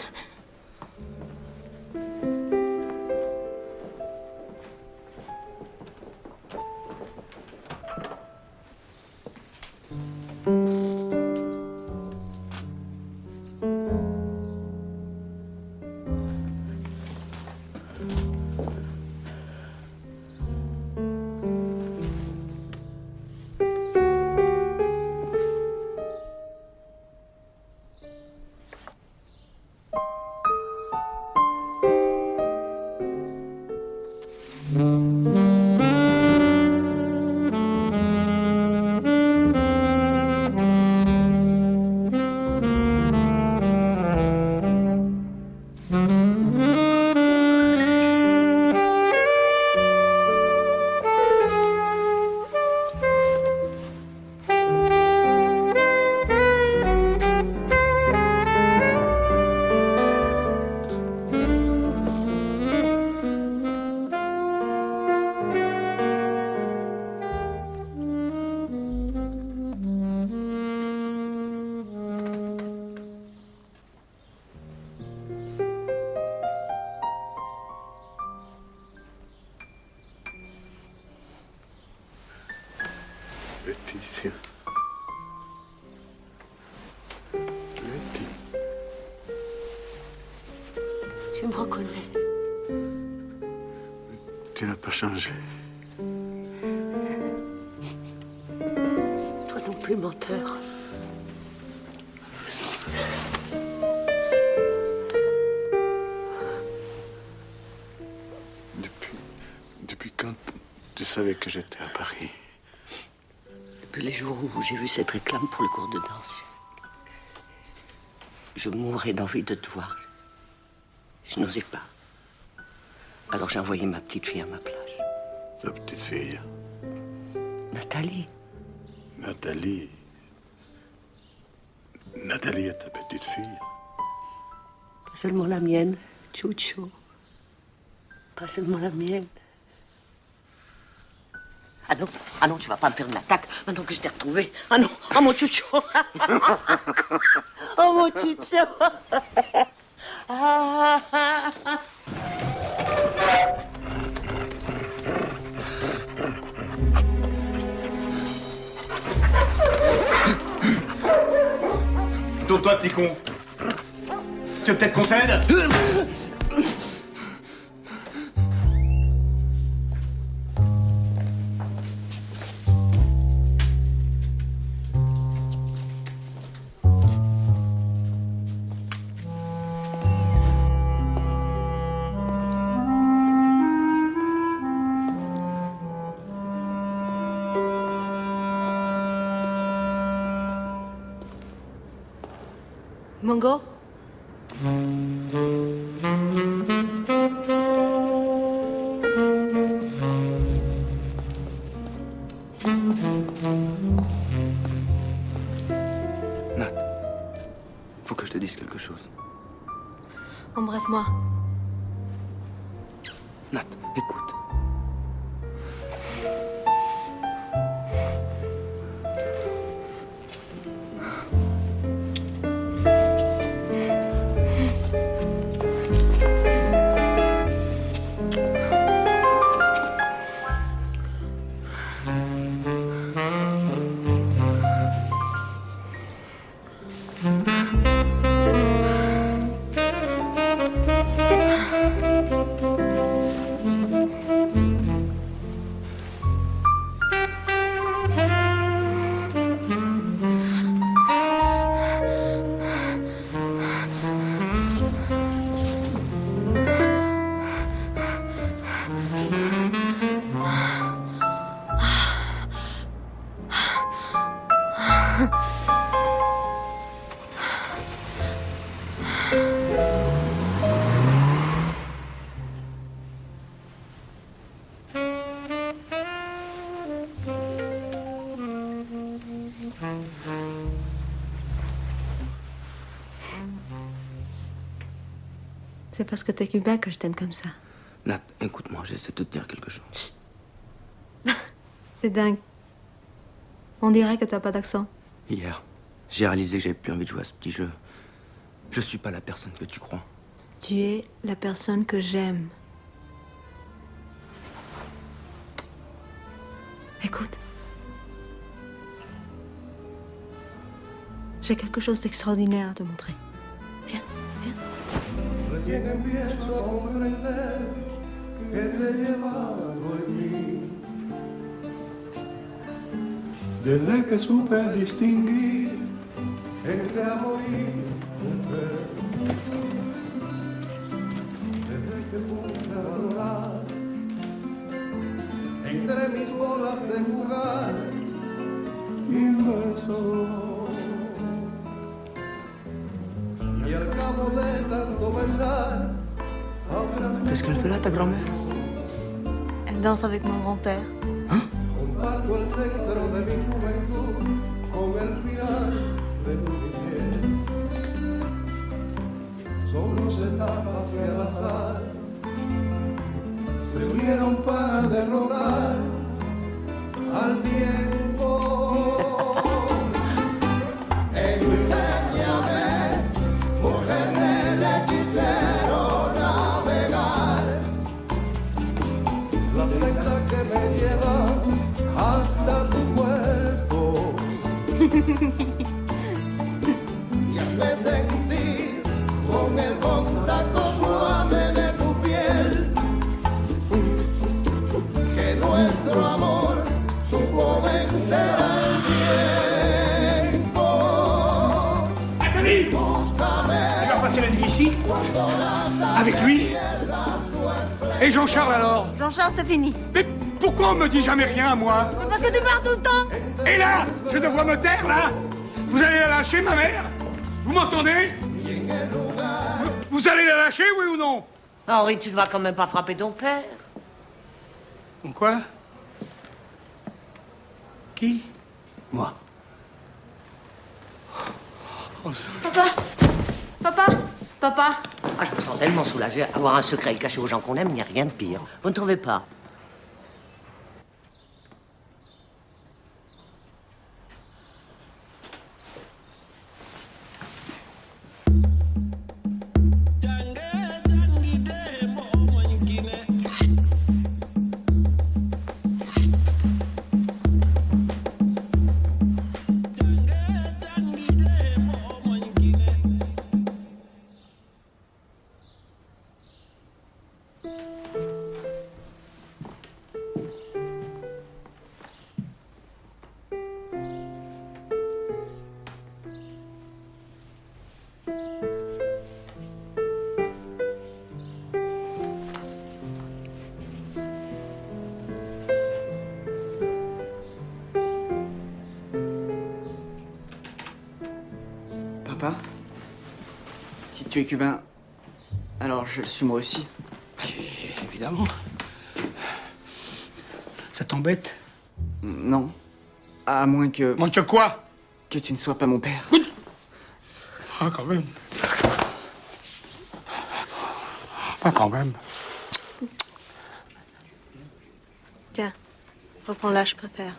Changer. Toi non plus, menteur. Depuis... Depuis quand tu savais que j'étais à Paris? Depuis les jours où j'ai vu cette réclame pour le cours de danse. Je mourais d'envie de te voir. Je n'osais pas. Alors j'ai envoyé ma petite fille à ma place. Ta petite fille? Nathalie. Nathalie. Nathalie est ta petite fille? Pas seulement la mienne, Chucho. Pas seulement la mienne. Ah non, ah non, tu vas pas me faire une attaque maintenant que je t'ai retrouvée. Ah non, ah mon Chucho. Oh mon Chucho. Ah, ah, ah. Toi, petit con. Tu veux peut-être qu'on s'aide? Mongo? Nat, faut que je te dise quelque chose. Embrasse-moi. Nat, écoute. C'est parce que t'es cubain que je t'aime comme ça. Nat, écoute-moi, j'essaie de te dire quelque chose. Chut. C'est dingue. On dirait que t'as pas d'accent. Hier, j'ai réalisé que j'avais plus envie de jouer à ce petit jeu. Je suis pas la personne que tu crois. Tu es la personne que j'aime. Écoute. J'ai quelque chose d'extraordinaire à te montrer. Viens, viens. Recién empiezo a comprender que te llevaba por mí. Desde que supe distinguir entre amor y mujer. Desde que pude valorar entre mis bolas de jugar y un beso. Y al cabo de tanto besar. Qu'est-ce qu'elle fait là, ta grand-mère? Elle danse avec mon grand-père. El centro de mi juventud con el final de tu niñez. Son dos etapas que al azar se unieron para derrotar al tiempo. Enséñame, mujer del hechicero, navegar la senda que me lleva hasta tu cuerpo. Y hazme sentir con el contacto suave de tu piel que nuestro amor supo vencer al tiempo. Nathalie, tu vas passer la nuit ici avec lui. Et Jean-Charles alors? Jean-Charles, c'est fini. Mais pourquoi on me dit jamais rien, moi? Parce que tu pars tout le temps. Et là, je devrais me taire, là? Vous allez la lâcher, ma mère? Vous m'entendez? vous, vous allez la lâcher, oui ou non? Henri, tu ne vas quand même pas frapper ton père. Quoi? Qui? Moi. Oh. Papa! Papa! Papa! Ah, je me sens tellement soulagée. Avoir un secret et le cacher aux gens qu'on aime, il n'y a rien de pire. Vous ne trouvez pas? Tu es cubain, alors je le suis moi aussi. Évidemment. Ça t'embête? Non. À moins que... Moins que quoi? Que tu ne sois pas mon père. Oui. Ah, quand même. Pas quand même. Tiens, reprends-la, je préfère.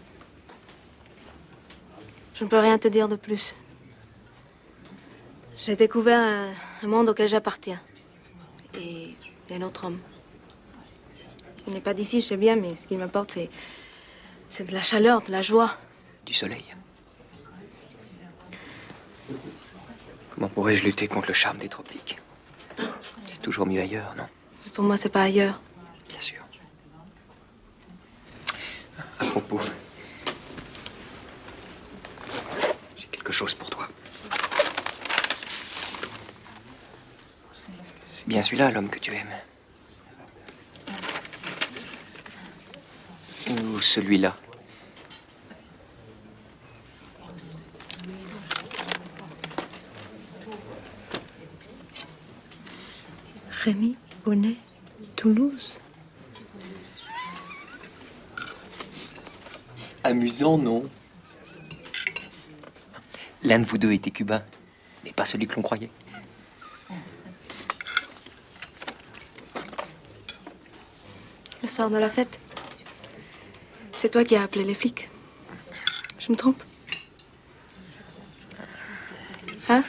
Je ne peux rien te dire de plus. J'ai découvert un, un monde auquel j'appartiens. Et un autre homme. Il n'est pas d'ici, je sais bien, mais ce qu'il m'apporte, c'est... c'est de la chaleur, de la joie. Du soleil. Comment pourrais-je lutter contre le charme des tropiques? C'est toujours mieux ailleurs, non? Pour moi, c'est pas ailleurs. Bien sûr. À propos... j'ai quelque chose pour toi. C'est bien celui-là, l'homme que tu aimes. Ou celui-là. Rémi Bonnet, Toulouse. Amusant, non? L'un de vous deux était cubain, mais pas celui que l'on croyait. Le soir de la fête, c'est toi qui as appelé les flics. Je me trompe? Hein?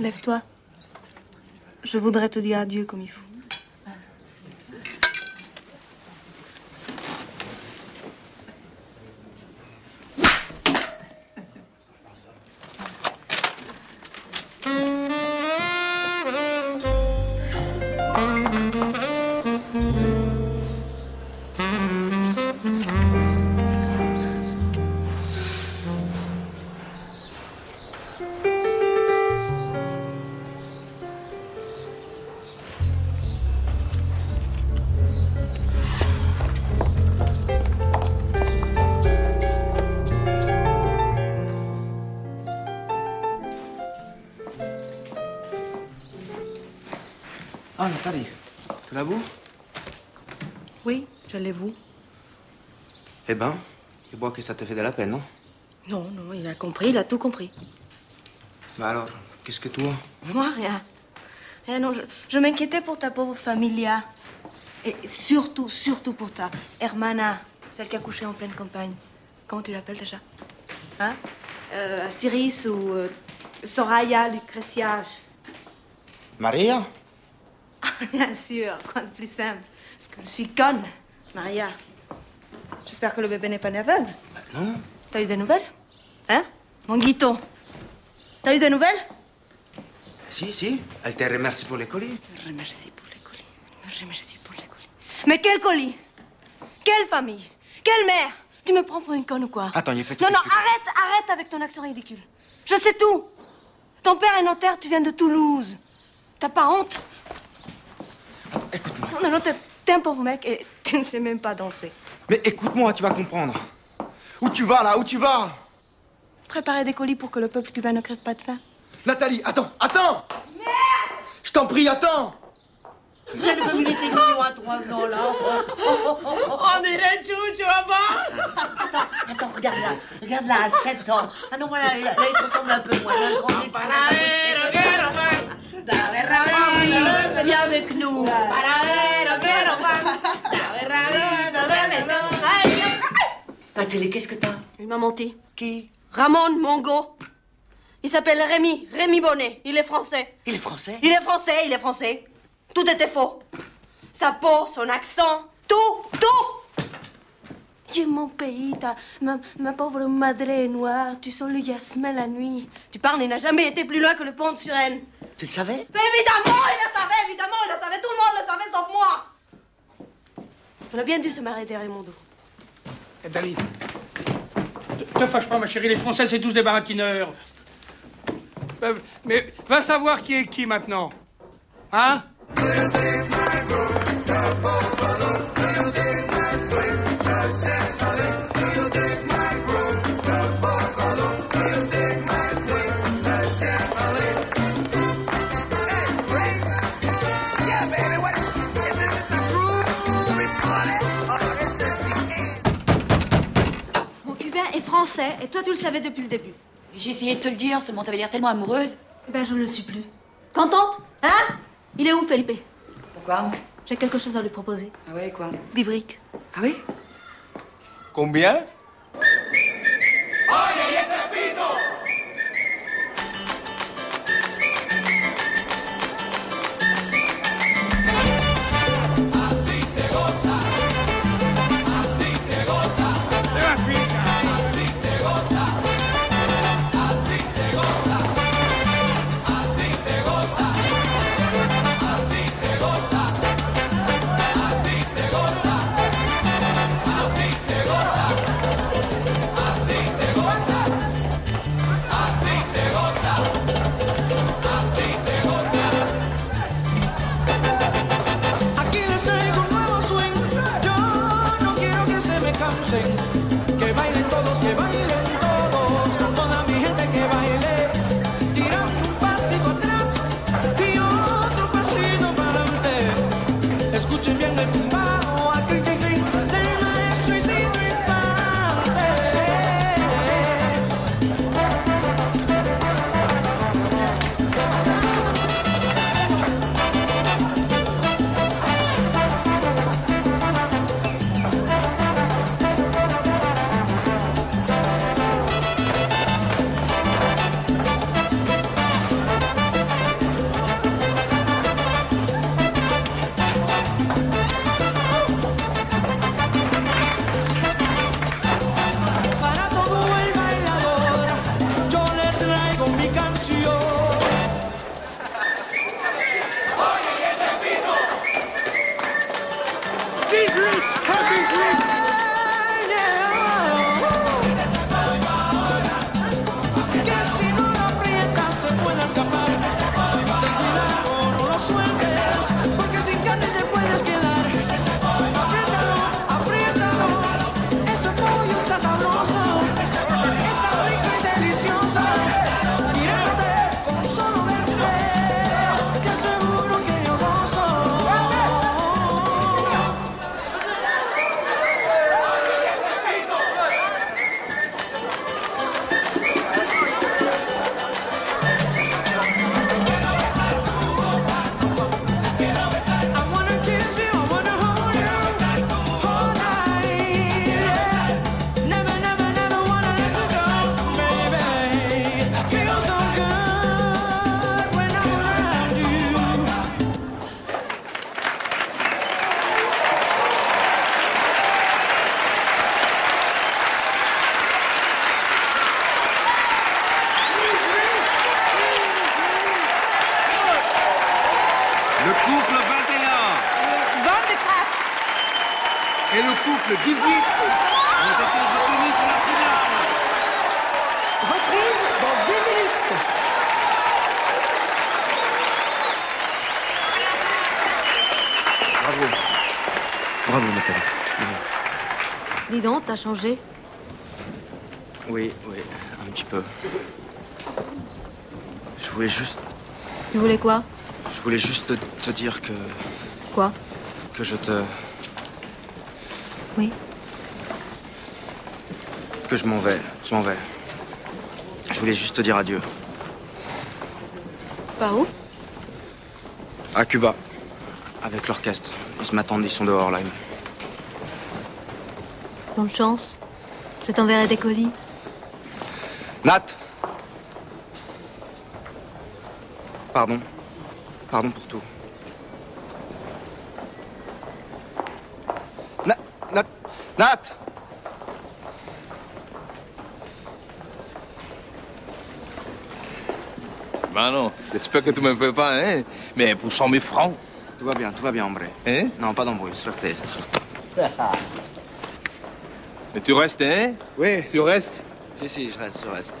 Lève-toi. Je voudrais te dire adieu comme il faut. Vous? Eh ben, je vois que ça te fait de la peine, non? Non, non, il a compris, il a tout compris. Mais alors, qu'est-ce que toi? Moi, rien. Rien, non, je, je m'inquiétais pour ta pauvre familia. Et surtout, surtout pour ta hermana, celle qui a couché en pleine campagne. Comment tu l'appelles déjà? Hein? euh, Ciris ou euh, Soraya Lucrecia. Maria? Bien sûr, quoi de plus simple? Parce que je suis conne. Maria, j'espère que le bébé n'est pas aveugle. Bah non. T'as eu des nouvelles? Hein? Mon Guiton. T'as eu des nouvelles? Si, si. Elle te remercie pour les colis. Elle me remercie pour les colis. Elle me remercie pour les colis. Mais quel colis? Quelle famille? Quelle mère? Tu me prends pour une conne ou quoi? Attends, il fait tout. Non, non, arrête, arrête avec ton accent ridicule. Je sais tout. Ton père est notaire, tu viens de Toulouse. T'as pas honte? Attends, écoute-moi. Non, non, non, t'es... t'es un pauvre mec et tu ne sais même pas danser. Mais écoute-moi, tu vas comprendre. Où tu vas, là? Où tu vas? Préparer des colis pour que le peuple cubain ne crève pas de faim. Nathalie, attends, attends! Merde! Je t'en prie, attends! Mais comme il était mignon à trois ans, là. On dirait Chucho, avant. Attends, attends, regarde-la. Regarde-la à sept ans. Ah non, voilà, là, il te ressemble un peu, moi. Viens avec nous. Nathalie, qu'est-ce que t'as? Il m'a menti. Qui? Ramon Mongo. Il s'appelle Rémi, Rémi Bonnet. Il est français. Il est français? Il est français, il est français. Tout était faux. Sa peau, son accent, tout, tout. J'ai mon pays, ta, ma, ma pauvre madre est noire. Tu sens le jasmin la nuit. Tu parles, il n'a jamais été plus loin que le pont de Surenne. Tu le savais? Mais évidemment, il le savait, évidemment, il le savait. Tout le monde le savait, sauf moi. On a bien dû se marier derrière mon dos. Et Dali, te, te fâche pas, ma chérie. Les Français, c'est tous des baratineurs. Euh, mais va savoir qui est qui, maintenant. Hein? Français, et toi tu le savais depuis le début. J'ai essayé de te le dire, seulement t'avais l'air tellement amoureuse. Ben je ne le suis plus. Contente? Hein? Il est où Felipe? Pourquoi? J'ai quelque chose à lui proposer. Ah ouais, quoi? Des briques. Ah oui? Combien? Dis donc, t'as changé? Oui, oui, un petit peu. Je voulais juste... Tu voulais quoi? Je voulais juste te, te dire que... Quoi? Que je te... Oui. Que je m'en vais, je m'en vais. Je voulais juste te dire adieu. Par où? À Cuba, avec l'orchestre. Ils se m'attendent, ils sont dehors, là. Bonne chance. Je t'enverrai des colis. Nat! Pardon. Pardon pour tout. Nat! Nat! Nat! Mano, j'espère que tu me fais pas, hein? Mais pour cent mille francs. Tout va bien, tout va bien, hombre. Hein? Non, pas d'embrouille, sortez. Mais tu restes, hein? Oui. Tu restes? Si, si, je reste, je reste.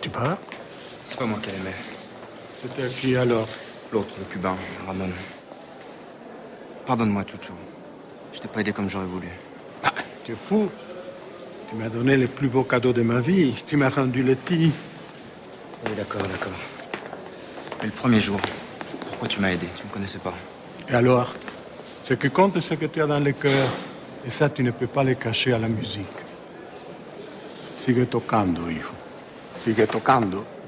Tu pars? C'est pas moi qui l'aimais. C'était qui alors? L'autre, le cubain, Ramon. Pardonne-moi, Chucho. Je t'ai pas aidé comme j'aurais voulu. Ah, tu es fou. Tu m'as donné les plus beaux cadeaux de ma vie. Tu m'as rendu le ti. Oui, d'accord, d'accord. Mais le premier jour, pourquoi tu m'as aidé? Tu me connaissais pas. Et alors? Ce qui compte, c'est ce que tu as dans le cœur. Et ça, tu ne peux pas le cacher à la musique. Sigue tocando, hijo. Sigue tocando.